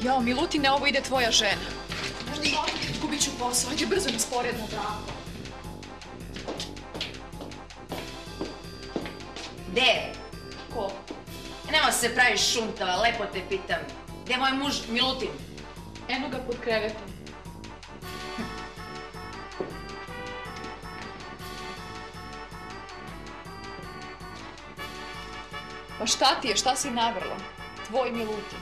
Jao, Milutine, ovo ide tvoja žena. Znaš što? Gubit ću posao. Ajde, brzo mi sporedno bravo. De? Ko? Nema se praviš šuntava, lepo te pitam. De moj muž, Milutin? Eno ga pod krevetom. Pa šta ti je, šta si navrla? Tvoj Milutin.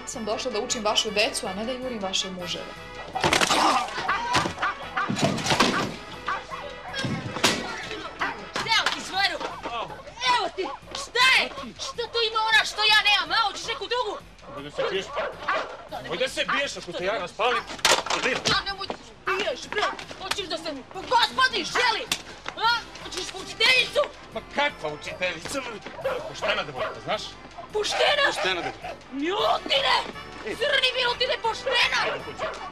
Ja sam došla da učim vašu decu, a ne da jurim vaše muževe. Evo ti, zveru! Evo ti! Šta je? Šta to ima ona što ja nemam? A, hoćeš neku drugu? Moj da se biješ. Moj da se biješ ako te ja raspalim. Ja nemoj da se biješ, bre! Hoćeš da se mi... Pa gospodin, želi! Hoćeš učiteljicu? Ma kakva učiteljica? Poštena devojka, znaš? Poštena? Poštena devojka. Milutine! Crni Milutine, poštena!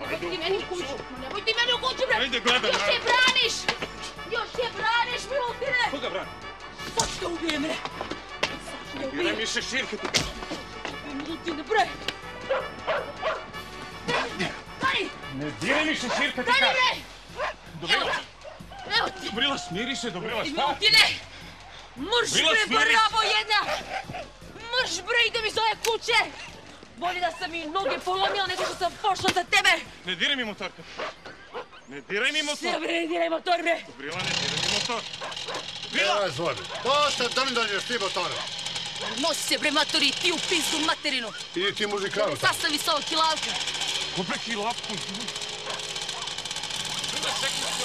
Nemoj ti meni u kuću. Nemoj ti meni u kuću, bre! Još je braniš! Još je braniš, Milutine! Koga brani? Sad te ubijem, bre! Sad te ubijem! Biraj mi šeširke! Milutine, bre! Dani! Ne biraj mi šeširke, ti kaži! Dani, bre! Dobila ti! Evo ti! Dobrila, smiri se, Dobrila, šta? Milutine! Mrš bre, bravo jedna! Mrš bre, idem iz ove kuće! Bolje da sam mi noge polomila nego što sam pošla za tebe! Ne diraj mi motor! Ne diraj mi motor! Sve bre, ne diraj motor bre! Dobrila, ne diraj mi motor! Dobrila! Evo je zvoj bre! Dosta drndanješ ti motora! Nosi se bre, matori, ti u pizdu materinu! Idi ti muzikanu! Sastavi s ovo kilavku! Dobre kilavku! Dobrila, čekaj se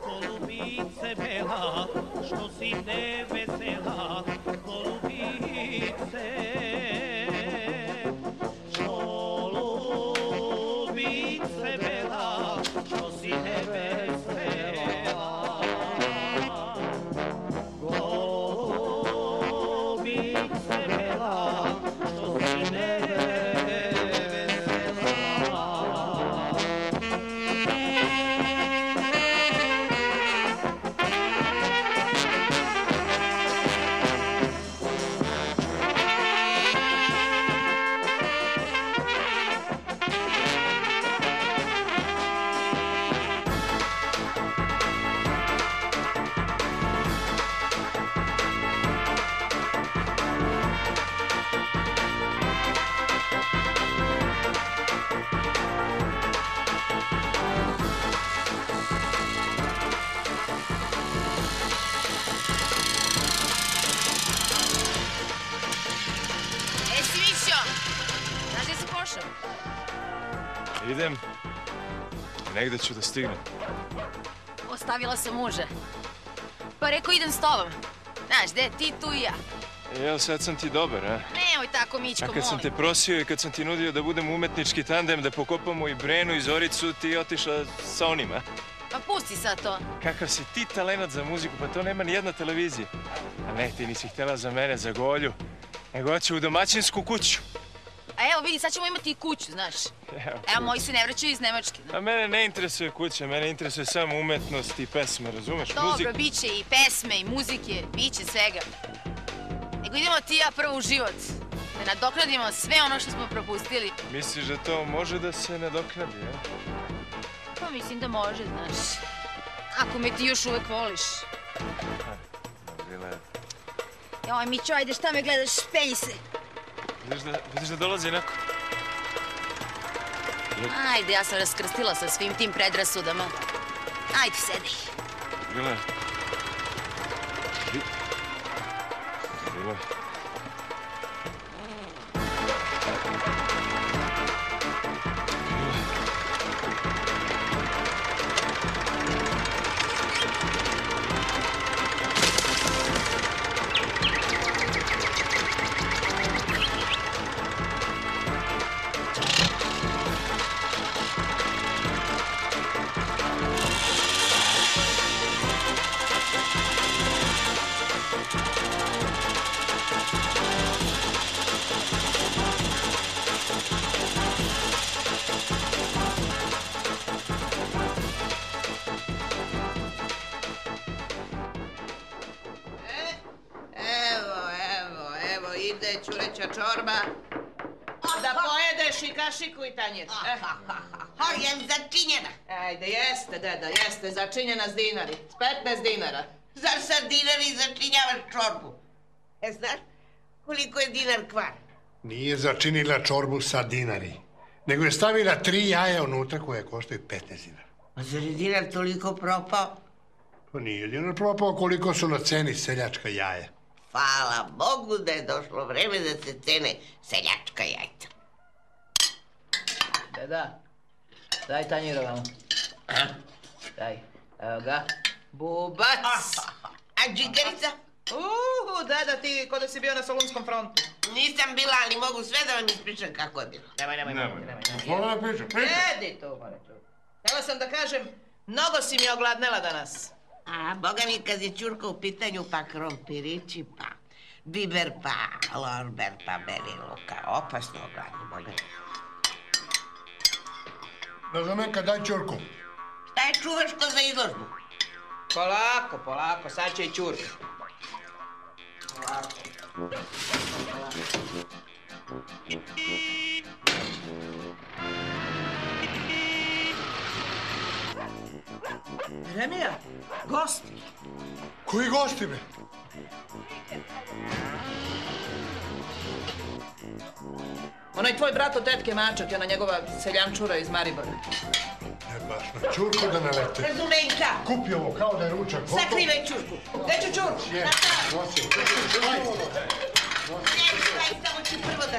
Golubice bela, što si nevesela, golubice. Be idem, negde ću da stignem. Ostavila sam muže. Pa rekao idem s tobom. Znaš, gde ti, tu i ja. Jel, sad sam ti dobar, a? Nemoj tako, Mićko, molim. A kad sam te prosio i kad sam ti nudio da budem umetnički tandem, da pokopamo i Brenu i Zoricu, ti je otišla sa onima. Pa pusti sad to. Kakav si ti talenat za muziku, pa to nema ni jedna televizija. A ne, ti nisi htjela za mene, za Golju, nego ja ću u domaćinsku kuću. A evo, vidi, sad ćemo imati i kuću, znaš. Evo, moji se ne vraćaju iz Nemačke. A mene ne interesuje kuća, mene interesuje samo umetnost i pesme, razumeš? Dobro, bit će i pesme i muzike, bit će svega. Nego idemo ti i ja prvo u život, da nadoknadimo sve ono što smo propustili. Misliš da to može da se nadoknadi, ja? Pa mislim da može, znaš. Ako me ti još uvek voliš. Joj, Mićo, ajde, šta me gledaš, pelji se. Vidiš da dolazi neko? Ajde, ja sam raskrstila sa svim tim predrasudama. Ajde, sedaj. Ljura. Ljura. Začinjena s dinari, s petnaest dinara. Zar sa dinari začinjavaš čorbu? E, znaš koliko je dinar kvar? Nije začinila čorbu sa dinari, nego je stavila tri jaja unutra koje koštaju petnaest dinara. A zar je dinar toliko propao? To nije dinar propao koliko su na ceni seljačka jaja. Hvala Bogu da je došlo vreme da se cene seljačka jajca. Deda, daj tanjirovamo. A? Daj, evo ga, bubac! A džigerica? Uuu, dada, ti kod da si bio na Solunskom frontu. Nisam bila, ali mogu sve da vam ispričam kako je bilo. Nemoj, nemoj, nemoj, nemoj. Hvala da pričam, pričam. Edi tu, mora tu. Htjela sam da kažem, mnogo si mi ogladnela danas. A, boga mi, kad je čurka u pitanju, pa krompirići, pa biber, pa lorber, pa beriluka. Opasno ogladni, boga mi. Nazomenka, daj čurku. Šta je čuvaško za izložbu? Polako, polako, sad će i čurka. Polako. Jeremija, gosti. Koji gosti, be? Onaj tvoj brat od tetke Mačak i ona njegova seljančura iz Maribora. Ne baš, na čurku da ne lete. Razumejka! Kupi ovo, kao da je ručak gotovo. Sakrivaj čurku! Gde ću čurku? Nastavno! Nosi, samo ću prvo da...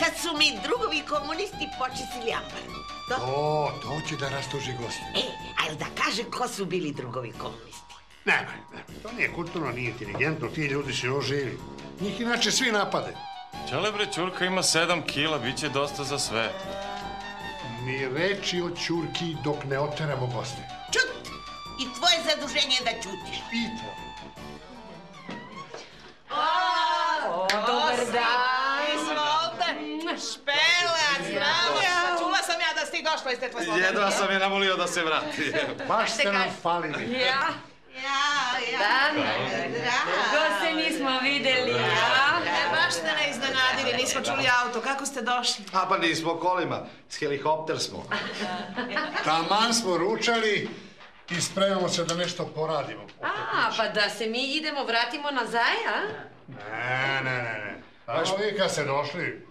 kad su mi drugovi komunisti počistili ambar. To, to će da rastuži gosti. E, ali da kaže ko su bili drugovi komunisti. Nemaj, nemaj. To nije kulturno, nije inteligentno, ti ljudi si oživi. Njih inače svi napade. Čelebre, Ćurka ima sedam kila, bit će dosta za sve. Ni reči o Ćurki dok ne oteramo goste. Čut! I tvoje zaduženje je da ćutiš. I to. O, dobar dan! Izvolite! Špelac, znamo se! Čula sam ja da si došla iz Tetle Slobodnije. Jedva sam je namolio da se vrati. Baš ste nam falili. Ja? Ja, ja. Dan, goste nismo videli, ja. Baš ste ne iznenadili, nismo čuli auto. Kako ste došli? A pa nismo kolima, s helikopter smo. Taman smo ručali i spremamo se da nešto poradimo. A, pa da se mi idemo, vratimo nazaj, a? Ne, ne, ne, ne. Baš vi kad ste došli.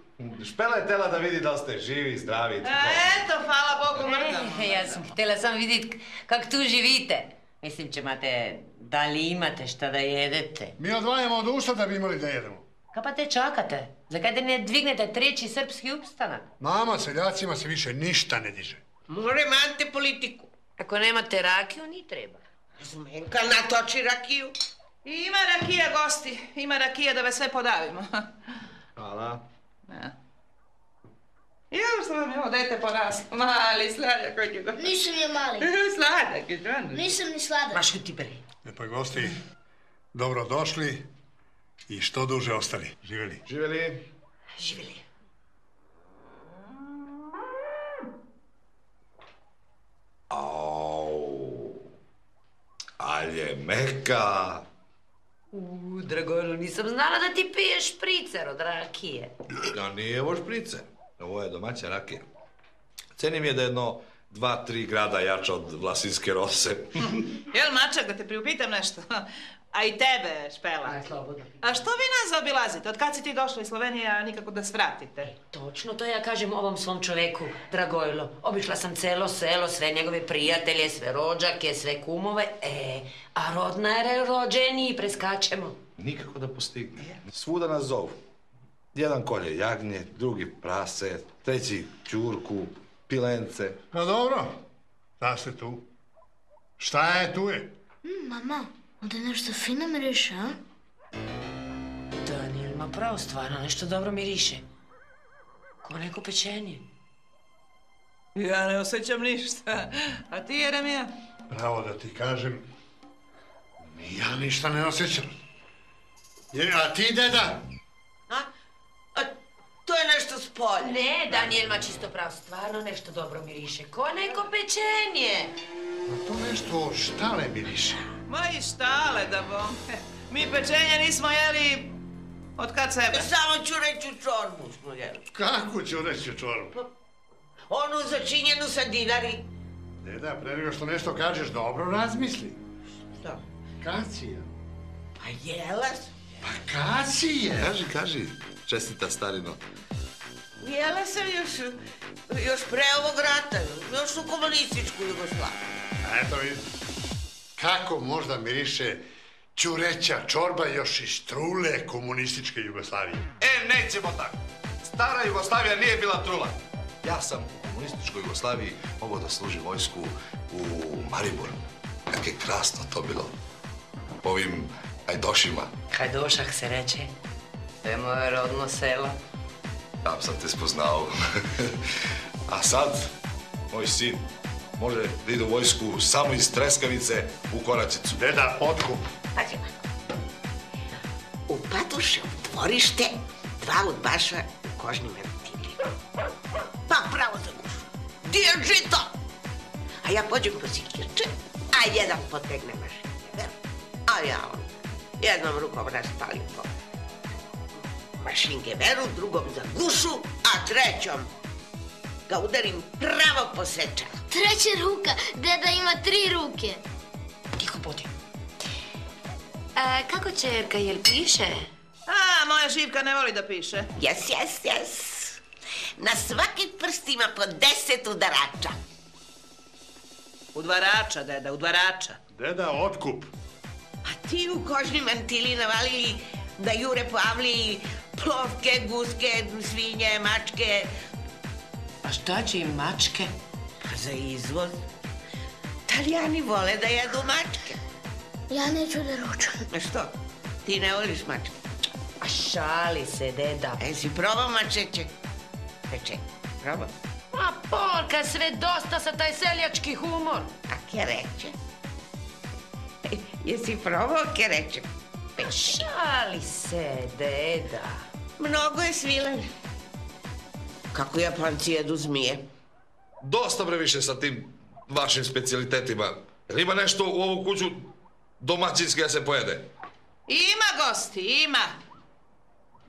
Špela je htjela da vidi da li ste živi, zdravi. Eto, hvala Bogu, mrtva. Ja sam htjela sam vidjeti kak tu živite. Mislim će imate, da li imate šta da jedete? Mi odvajamo od usta da bi imali da jedemo. Ka pa te čakate? Zakaj da ne dvignete treći srpski upstanak? Mama, seljacima se više ništa ne diže. Moramo antipolitiku. Ako nemate rakiju, ni treba. Zumenka natoči rakiju. Ima rakija, gosti. Ima rakija da vas sve podavimo. Hvala. Jel što vam je ovo dete poraslo? Mali, sladak hoću da... Nisam je mali. Sladak je, žena. Nisam ni sladak. Maš ko ti beri. E pa gosti, dobro došli i što duže ostali. Živeli. Živeli. Živeli. Au, ali je meka. Uuu, Dragonu, nisam znala da ti piješ špricer od rakije. Da nije ovo špricer. Ovo je domaća rakija. Cenim je da je jedno dva, tri grada jača od Vlasinske rose. Jel, Mačak, da te priupitam nešto? A i tebe, Špela. Aj, slobodno. A što vi nas obilazite? Od kad si ti došla iz Slovenije, a nikako da svratite? Točno, to ja kažem ovom svom čoveku, Dragojlo. Obišla sam celo selo, sve njegove prijatelje, sve rođake, sve kumove. E, a rodna je rođeniji, preskačemo. Nikako da postigne. Svuda nas zovu. Jedan kolje jagnje, drugi prase, treći ćurku, pilence. Pa dobro, da ste tu. Šta je tu je? Mama, onda je nešto fino miriše, a? Daniel, ma pravo stvarno, nešto dobro miriše. Ko neko pečenje. Ja ne osjećam ništa. A ti, Jeremija? Pravo da ti kažem, ja ništa ne osjećam. A ti, deda? A? To je nešto spolje. Ne, Daniel ma čisto pravo, stvarno nešto dobro miriše. Ko neko pečenje. A to nešto štale miriše. Ma i štale, da bome. Mi pečenje nismo jeli od kad sebe. Samo ćureću čorbu smo jeli. Kako ćureću čorbu? Onu začinjenu sa dinari. Deda, pre nego što nešto kažeš, dobro razmisli. Šta? Kacija. Pa jela sam. Pa kacija. Kaži, kaži. Čestita starino. Jela sam još pre ovog rata, još u komunističku Jugoslaviju. A eto vidim, kako možda miriše ćureća čorba još iz trule komunističke Jugoslavije. E, nećemo tako. Stara Jugoslavija nije bila trula. Ja sam u komunističkoj Jugoslaviji mogao da služim vojsku u Mariboru. Kako je krasno to bilo. Ovim hajdošima. Hajdošak se reče. To je moje rodno selo. Tam sam te spoznao. A sad, moj sin može da ide u vojsku samo iz Treskavice u Koracicu. Deda, otkup. Pađe, mako. Upadoše u dvorište dva udbaša u kožnim je žito. A ja pođem po sikirče, a jedan potegne mašine. A ja jednom rukom raspalim po mašingeveru, drugom za gušu, a trećom ga udarim pravo po sečalu. Treća ruka, deda ima tri ruke. Tiho, poti. Kako čerka, jel piše? A, moja Živka ne voli da piše. Jes, jes, jes. Na svaki prst ima po deset udarača. Udvarača, deda, udvarača. Deda, otkup. A ti u kožni mantili navalili da jure po avliji plovke, guske, svinje, mačke. A šta će im mačke? Pa za izvoz. Italijani vole da jedu mačke. Ja neću da ručam. A što? Ti ne voliš mačke? A šali se, deda. E, si probao mačeće? Peče, probao? A Polka, sve dosta sa taj seljački humor. A kereće? Jesi probao kereće? Šali se, deda. Mnogo je svilan. Kako Japanci jedu zmije? Dosta bre više sa tim vašim specialitetima. Jel ima nešto u ovu kuću domaćinski da se pojede? Ima, gosti, ima.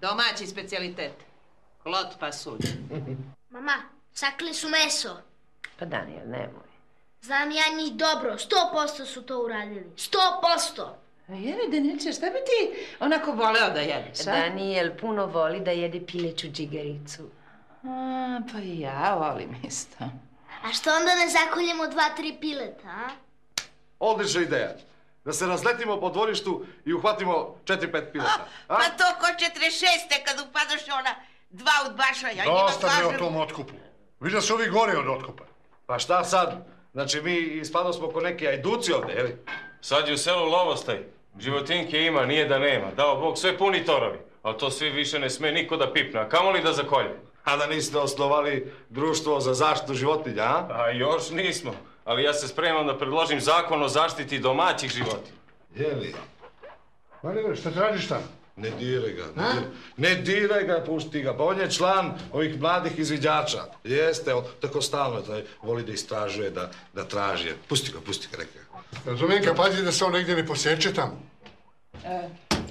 Domaći specialitet. Klot pasulj. Mama, sakli su meso. Pa Daniel, nemoj. Znam ja njih dobro, sto posto su to uradili. Sto posto! A jedi, Danielče, šta bi ti onako voleo da jedeš, a? Daniel puno voli da jede pileću džigericu. A, pa i ja volim isto. A što onda ne zakoljemo dva, tri pileta, a? Odlična ideja. Da se razletimo po dvorištu i uhvatimo četiri, pet pileta. Pa to ko četrdeset šeste kad upadaš ona dva udbaša. Dosta mi o tom otkupu. Viš da su ovi gore od otkupa. Pa šta sad? Znači mi ispadali smo ko neki ajduci ovde, jeli? Sad je u selu lovostaj. Životinke ima, nije da nema. Dao Bog, sve puni torovi. Ali to svi više ne sme niko da pipne, a kamoli da zakolje. A da niste osnovali društvo za zaštitu životinja, a? A još nismo, ali ja se spremam da predložim zakon o zaštiti domaćih životinja. Jeli? Maribor, šta ti radiš tamo? Ne diraj ga, ne diraj. Ne diraj ga, pušti ga, pa on je član ovih mladih izviđača. Jeste, tako stalno je, voli da istražuje, da traži. Pusti ga, pusti ga, rekaj. Razumijenka, pazi da se on negdje ne poseče tamo.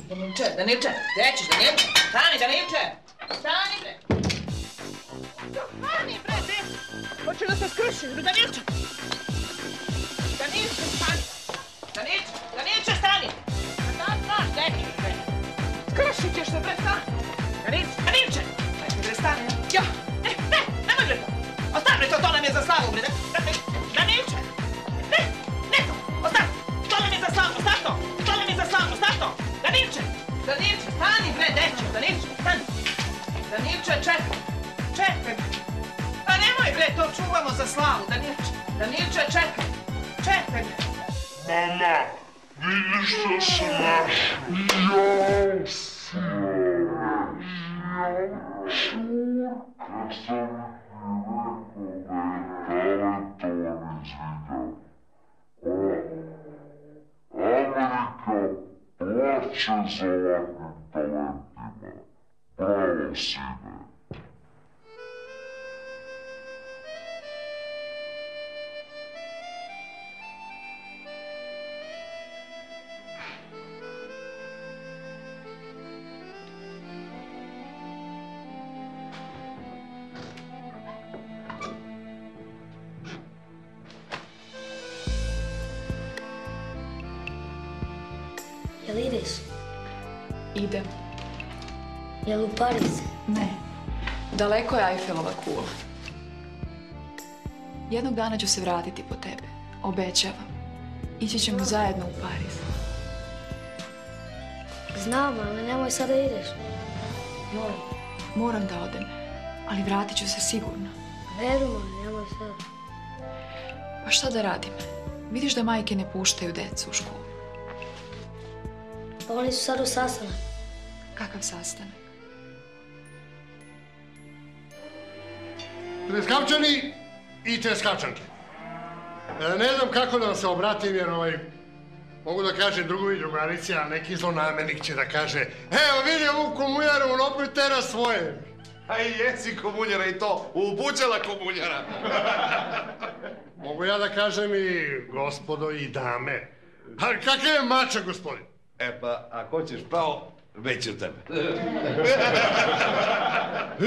Daniče, Daniče, gdje ćeš, Daniče? Stani, Daniče! Stani, bre! Stani, bre, bre! Hoće da se skršiš, bre, Daniče! Daniče, stani! Daniče, Daniče, stani! Stani, stani, deki, bre! Skršit ćeš se, bre, stani! Daniče, Daniče! Dajte, bre, stani! Jo! Ne, ne, nemoj, bre, to! Ostav, bre, to, to nam je za slavu, bre, ne! Daniče! Ne, ne to! Ostav! To nam je za slavu, ostav to! To nam je za slavu, ostav to! Daniče! Daniče, stani, bre, deče! Daniče, stani! Daniče, čekaj! Čekaj, pa nemoj bre, to čuvamo za slavu, Daniče, Daniče, čekaj, čekaj. Mama, vidiš da se našli, ja si oveš, ja čurka sam uvijek uvijek uvijek izvida. Amerika plaće za ovakvim talentima, pravo si me. Jel' u Pariz? Ne. Daleko je Eiffelova kula. Jednog dana ću se vratiti po tebe. Obećavam. Ići ćemo zajedno u Pariz. Znam, ali nemoj sada ideš. Moram. Moram da odem, ali vratit ću se sigurno. Verujem, nemoj sada. Pa šta da radim? Vidiš da majke ne puštaju decu u školu. Pa oni su sad u sastanak. Kakav sastanak? Treskavčani i Treskavčanke. Ne znam kako da vam se obratim jer mogu da kažem drugovi drugarici, a neki zlonamenik će da kaže evo vidi ovu komujaru, on opet tera svoje. A i jeci komunjera i to, ubuđala komunjera. Mogu ja da kažem i gospodo i dame. A kakav je Mačak, gospodin? E pa, ako ćeš pravo, već je u tebe.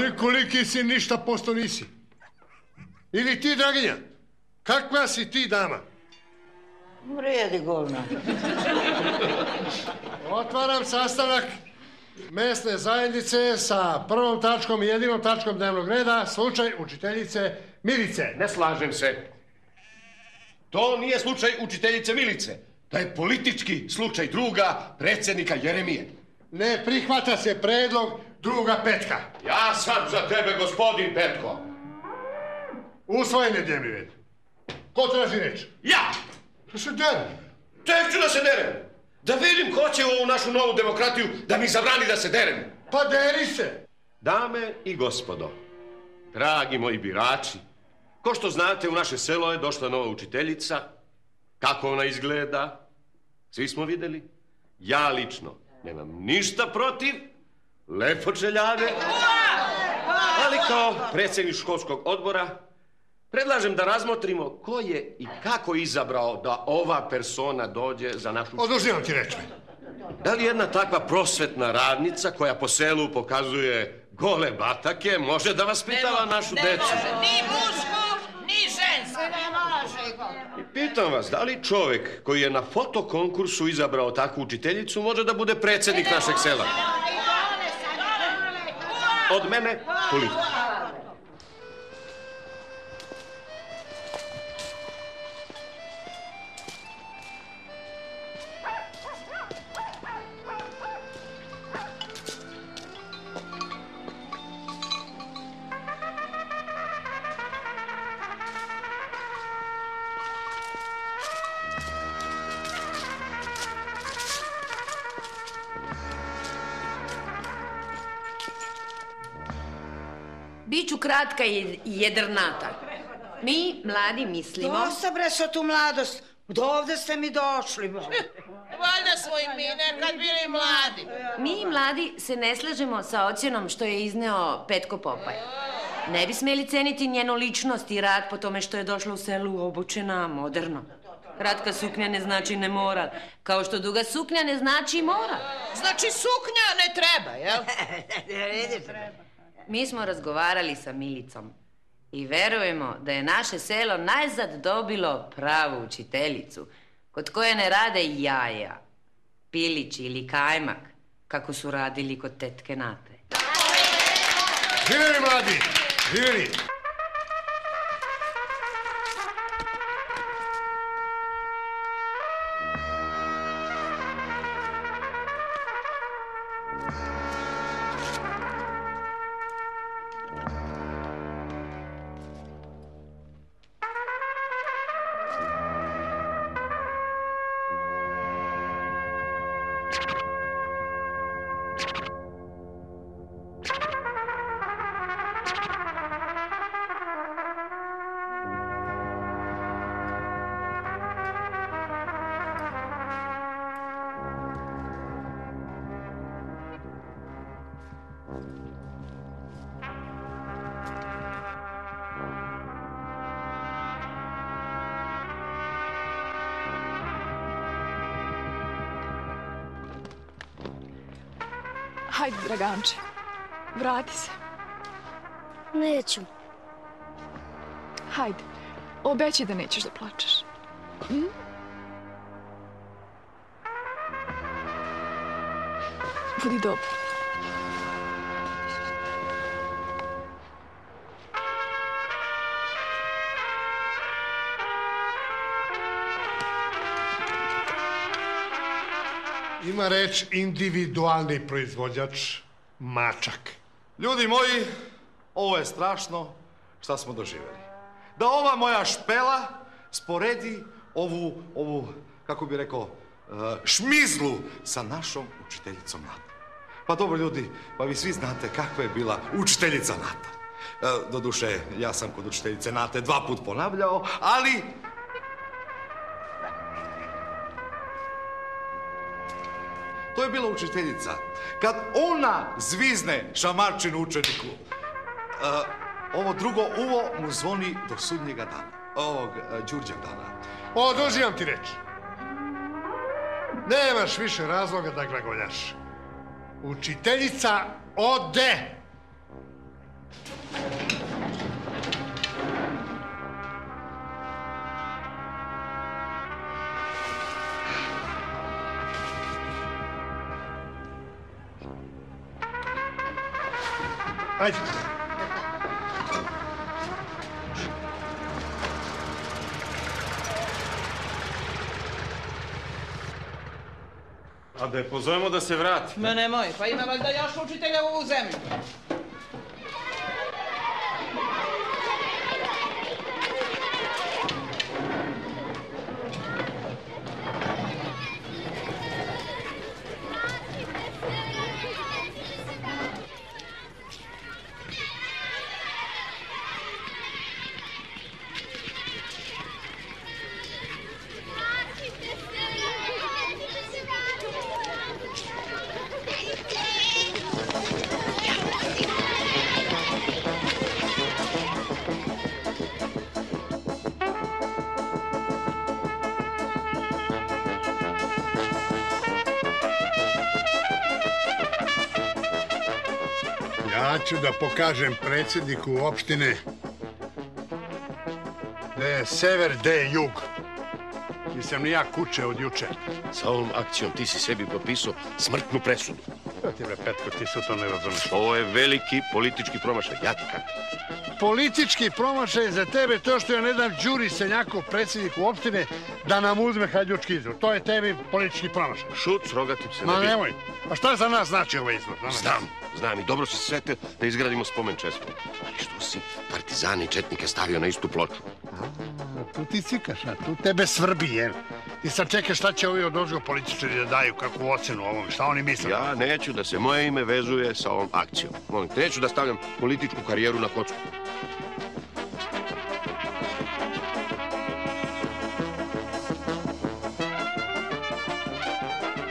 I koliki si ništa posto nisi. Ili ti, Draginja, kakva si ti dama? Vrijedi, govna. Otvaram sastanak mesne zajednice sa prvom tačkom i jedinom tačkom dnevnog reda, slučaj učiteljice Milice. Ne slažem se. To nije slučaj učiteljice Milice. To je politički slučaj druga predsjednika Jeremije. Ne prihvata se predlog druga Petka. Ja sam za tebe, gospodin Petko. Usvojen je dnevni red. Ko traži reč? Ja! Da se derem. Tek ću da se derem. Da vidim ko će ovu našu novu demokratiju da mi zabrani da se derem. Pa deri se! Dame i gospodo, dragi moji birači, ko što znate, u naše selo je došla nova učiteljica. Kako ona izgleda, svi smo videli. Ja lično nemam ništa protiv, lepo čeljade. Ali kao predsjednik školskog odbora, predlažem da razmotrimo ko je i kako izabrao da ova persona dođe za našu... Oduzimam ti reč. Da li jedna takva prosvetna radnica koja po selu pokazuje gole batake može da vaspitava našu decu? Ni mušku, ni žensku. Ne može. I pitam vas, da li čovjek koji je na fotokonkursu izabrao takvu učiteljicu može da bude predsjednik našeg sela? Od mene politika. Biću kratka i jedrnata. Mi, mladi, mislimo... Dosta bre sa tu mladost. Do ovde ste mi došli. Valjda smo i mi nekad bili mladi. Mi, mladi, se ne slažemo sa ocjenom što je izneo Petko Popaj. Ne bi smeli ceniti njenu ličnost i rad po tome što je došla u selu obučena moderno. Kratka suknja ne znači ne moral, kao što duga suknja ne znači moral. Znači suknja ne treba, jel? Ne treba. Mi smo razgovarali sa Milicom i verujemo da je naše selo najzad dobilo pravu učiteljicu, kod koje ne rade jaja, pilić ili kajmak, kako su radili kod tetke Nate. Živjeli, mladi! Živjeli! Hajde, Draganče, vrati se. Neću. Hajde, obećaj da nećeš da plačeš. Hm? Budi dobro. Ima reč individualni proizvođač Mačak. Ljudi moji, ovo je strašno šta smo doživjeli. Da ova moja špela sporedi ovu, ovu, kako bi rekao, šmizlu sa našom učiteljicom Nato. Pa dobro ljudi, pa vi svi znate kakva je bila učiteljica Nato. Doduše, ja sam kod učiteljice Nate dva put ponavljao, ali... To je bila učiteljica. Kad ona zvizne šamarčinu učeniku, ovo drugo uvo mu zvoni do sudnjega dana, ovog Đurđevdana. Odužijam ti reč. Nemaš više razloga da glagoljaš. Učiteljica ode! Ajde! A da je pozovemo da se vrati? Ma nemoj, pa ima valjda još učitelja u zemlji. Hoću da pokažem predsjedniku opštine gde je sever, gde je jug. Nisam ni ja kuće od juče. Sa ovom akcijom ti si sebi popisao smrtnu presudu. Ja ti bre, Petko, ti se to ne razumiješ. Ovo je veliki politički promašaj, ja ti kažem. Politički promašaj je za tebe to što ja ne dam Đuri Senjaku, predsjedniku opštine, da nam uzme hajdučki izbor. To je tebi politički promašaj. Šut s rogatim se ne bi. Ma nemoj, a šta za nas znači ovaj izbor? Znam. Znam i dobro si se setio da izgradimo spomen česmu. Ali što si partizane i četnike stavio na istu ploču? A, tu ti cikaš, a tu tebe svrbi, jer? I sad čekaj šta će ovi odozgo političari da daju kakvu ocenu ovom, šta oni misle? Ja neću da se moje ime vezuje sa ovom akcijom. Molim te, neću da stavljam političku karijeru na kocku.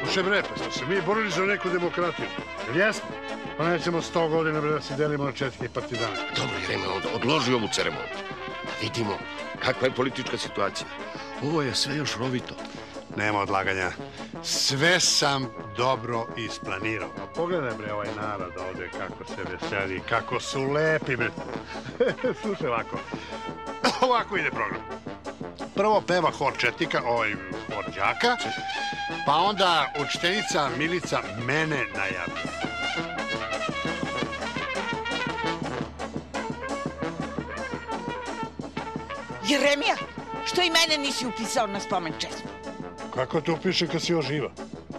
Uše bre, pa smo se mi borili za neku demokratiju, jer jesmo? Pa nećemo sto godina da se delimo na četnike i partizane. Dobro, Jeremija, onda odloži ovu ceremoniju. Vidimo kakva je politička situacija. Ovo je sve još rovito. Nema odlaganja. Sve sam dobro isplanirao. A pogledaj bre ovaj narod ovde kako se veseli, kako su lepi bre. Slušaj ovako. Ovako ide program. Prvo peva hor četnika, ovaj hor đaka, pa onda učiteljica Milica mene najavlja. Jeremija, što i mene nisi upisao na spomen česmu? Kako te upiše kad si još živa?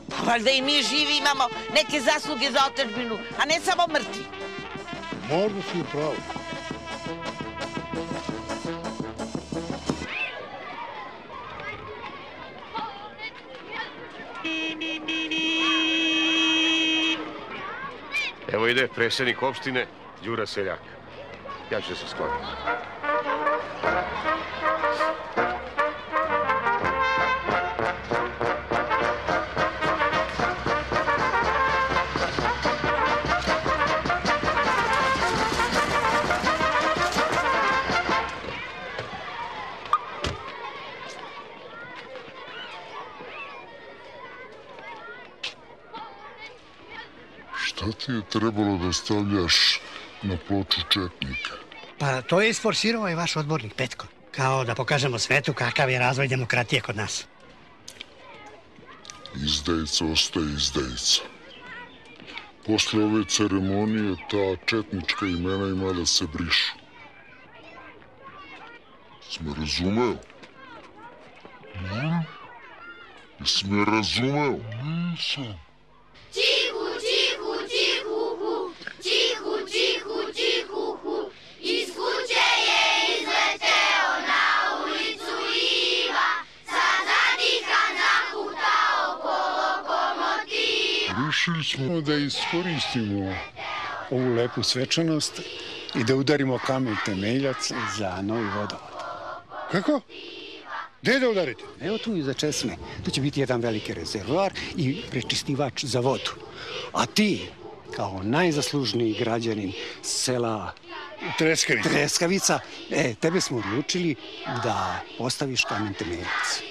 Pa valjda i mi živi imamo neke zasluge za otadžbinu, a ne samo mrtvi. Možda si upravo. Evo ide predsjednik opštine, Dura Senjak. Ja ću da se skloniti. Šta ti je trebalo da stavljaš na ploču četnika? Pa to je isforsirao i vaš odbornik, Petko. Kao da pokažemo svetu kakav je razvoj demokratije kod nas. Izdajica ostaje izdajica. Posle ove ceremonije ta četnička imena ima da se brišu. Jesi me razumeo? Jesi me razumeo? Nisam. Tihu, tihu, tihu, tihu, tihu, tihu, iz kuće je izleteo na ulicu Iva, sad zadihana hutao po lokomotiva. Rešili smo da iskoristimo ovu lepu svečanost i da udarimo kamen temeljac za novi vodovod. Kako? Gde da udarite? Evo tu iza česme. Tu će biti jedan veliki rezervoar i prečistivač za vodu. A ti, kao najzaslužniji građanin sela Treskavica. Treskavica. E, tebe smo odlučili da postaviš kamen temeljac.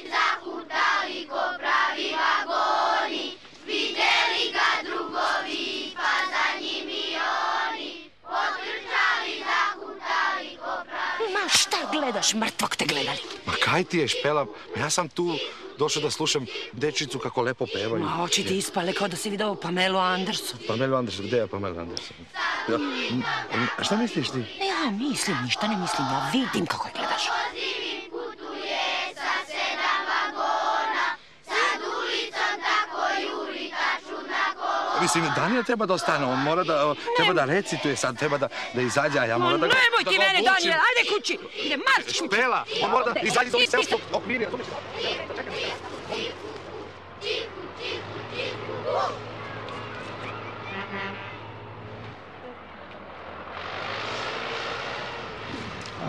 Šta gledaš? Mrtvog te gledali. Ma kaj ti je, Špela? Ja sam tu došao da slušam dečicu kako lepo pevaju. Ma oči ti ispale kao da si vidio Pamelu Anderson. Pamelu Anderson? Gde je Pamela Anderson? Šta misliš ti? Ja mislim, ništa ne mislim. Ja vidim kako je gledaš. Mislim, Danija treba da ostane, on mora da, treba da recituje sad, treba da izađe, a ja mora da ga obučim. Nemoj ti mene, Danija, ajde kući, ide marš kući. Špela, on mora da izađe iz ovih selskog okvira.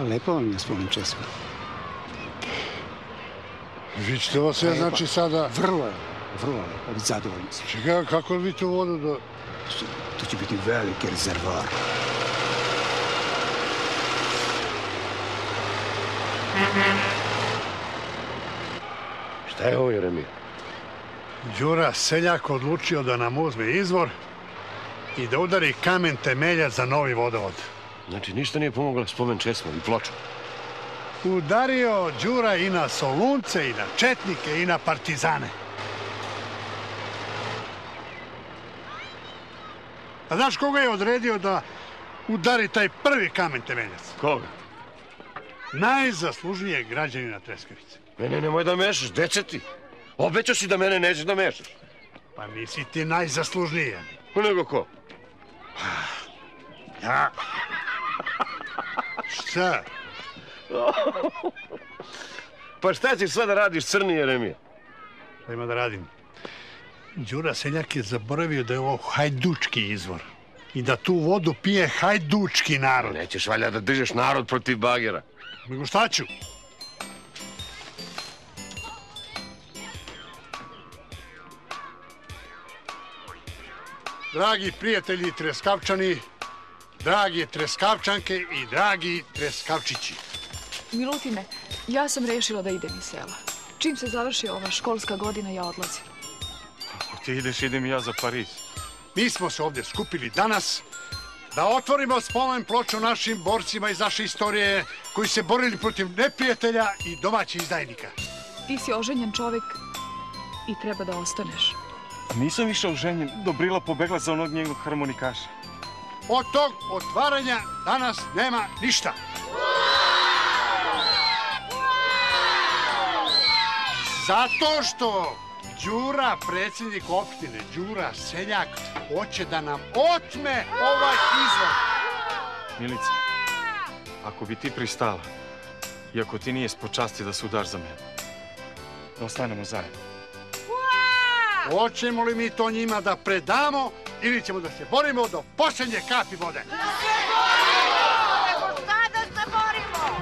Lepo vam je spomen česma. Vi ćete ovo sve, znači, sada... Vrlo je. Vrlo zadovoljni se. Čekaj, kako li vi tu vodu da... To će biti veliki rezervoar. Šta je ovo, Jeremija? Đura Seljak odlučio da nam uzme izvor i da udari kamen temeljac za novi vodovod. Znači, ništa nije pomogla spomen česma i ploča. Udario Đura i na Solunce, i na Četnike, i na Partizane. A znaš koga je odredio da udari taj prvi kamen temeljac? Koga? Najzaslužnijeg građanina Treskavice. Mene nemoj da mešaš, deca ti. Obećao si da mene nećeš da mešaš. Pa nisi ti najzaslužniji. Ko nego ko? Ja. Šta? Pa šta ćeš sad da radiš, crni Jeremija? Šta ima da radim? Đura Seljak je zaboravio da je ovo hajdučki izvor i da tu vodu pije hajdučki narod. Nećeš valja da držeš narod protiv bagera. Nego šta ću? Dragi prijatelji Treskavčani, dragi Treskavčanke i dragi Treskavčići. Milutine, ja sam rešila da idem iz sela. Čim se završi ova školska godina, ja odlazim. Ti ideš, idem i ja za Pariz. Mi smo se ovdje skupili danas da otvorimo spomen ploču našim borcima iz naše istorije koji se borili protiv neprijatelja i domaćih izdajnika. Ti si oženjen čovjek i treba da ostaneš. Nisam više oženjen. Dobrila pobegla za onog njegovog harmonikaša. Od tog otvaranja danas nema ništa. Zato što... Đura, predsjednik opštine, Đura Seljak, hoće da nam otme ovaj izvor. Milica, ako bi ti pristala, iako ti nije spočasti da se udaš za mene, da ostanemo zajedno. Hoćemo li mi to njima da predamo ili ćemo da se borimo do posljednje kapi vode? Da se borimo! Da se borimo!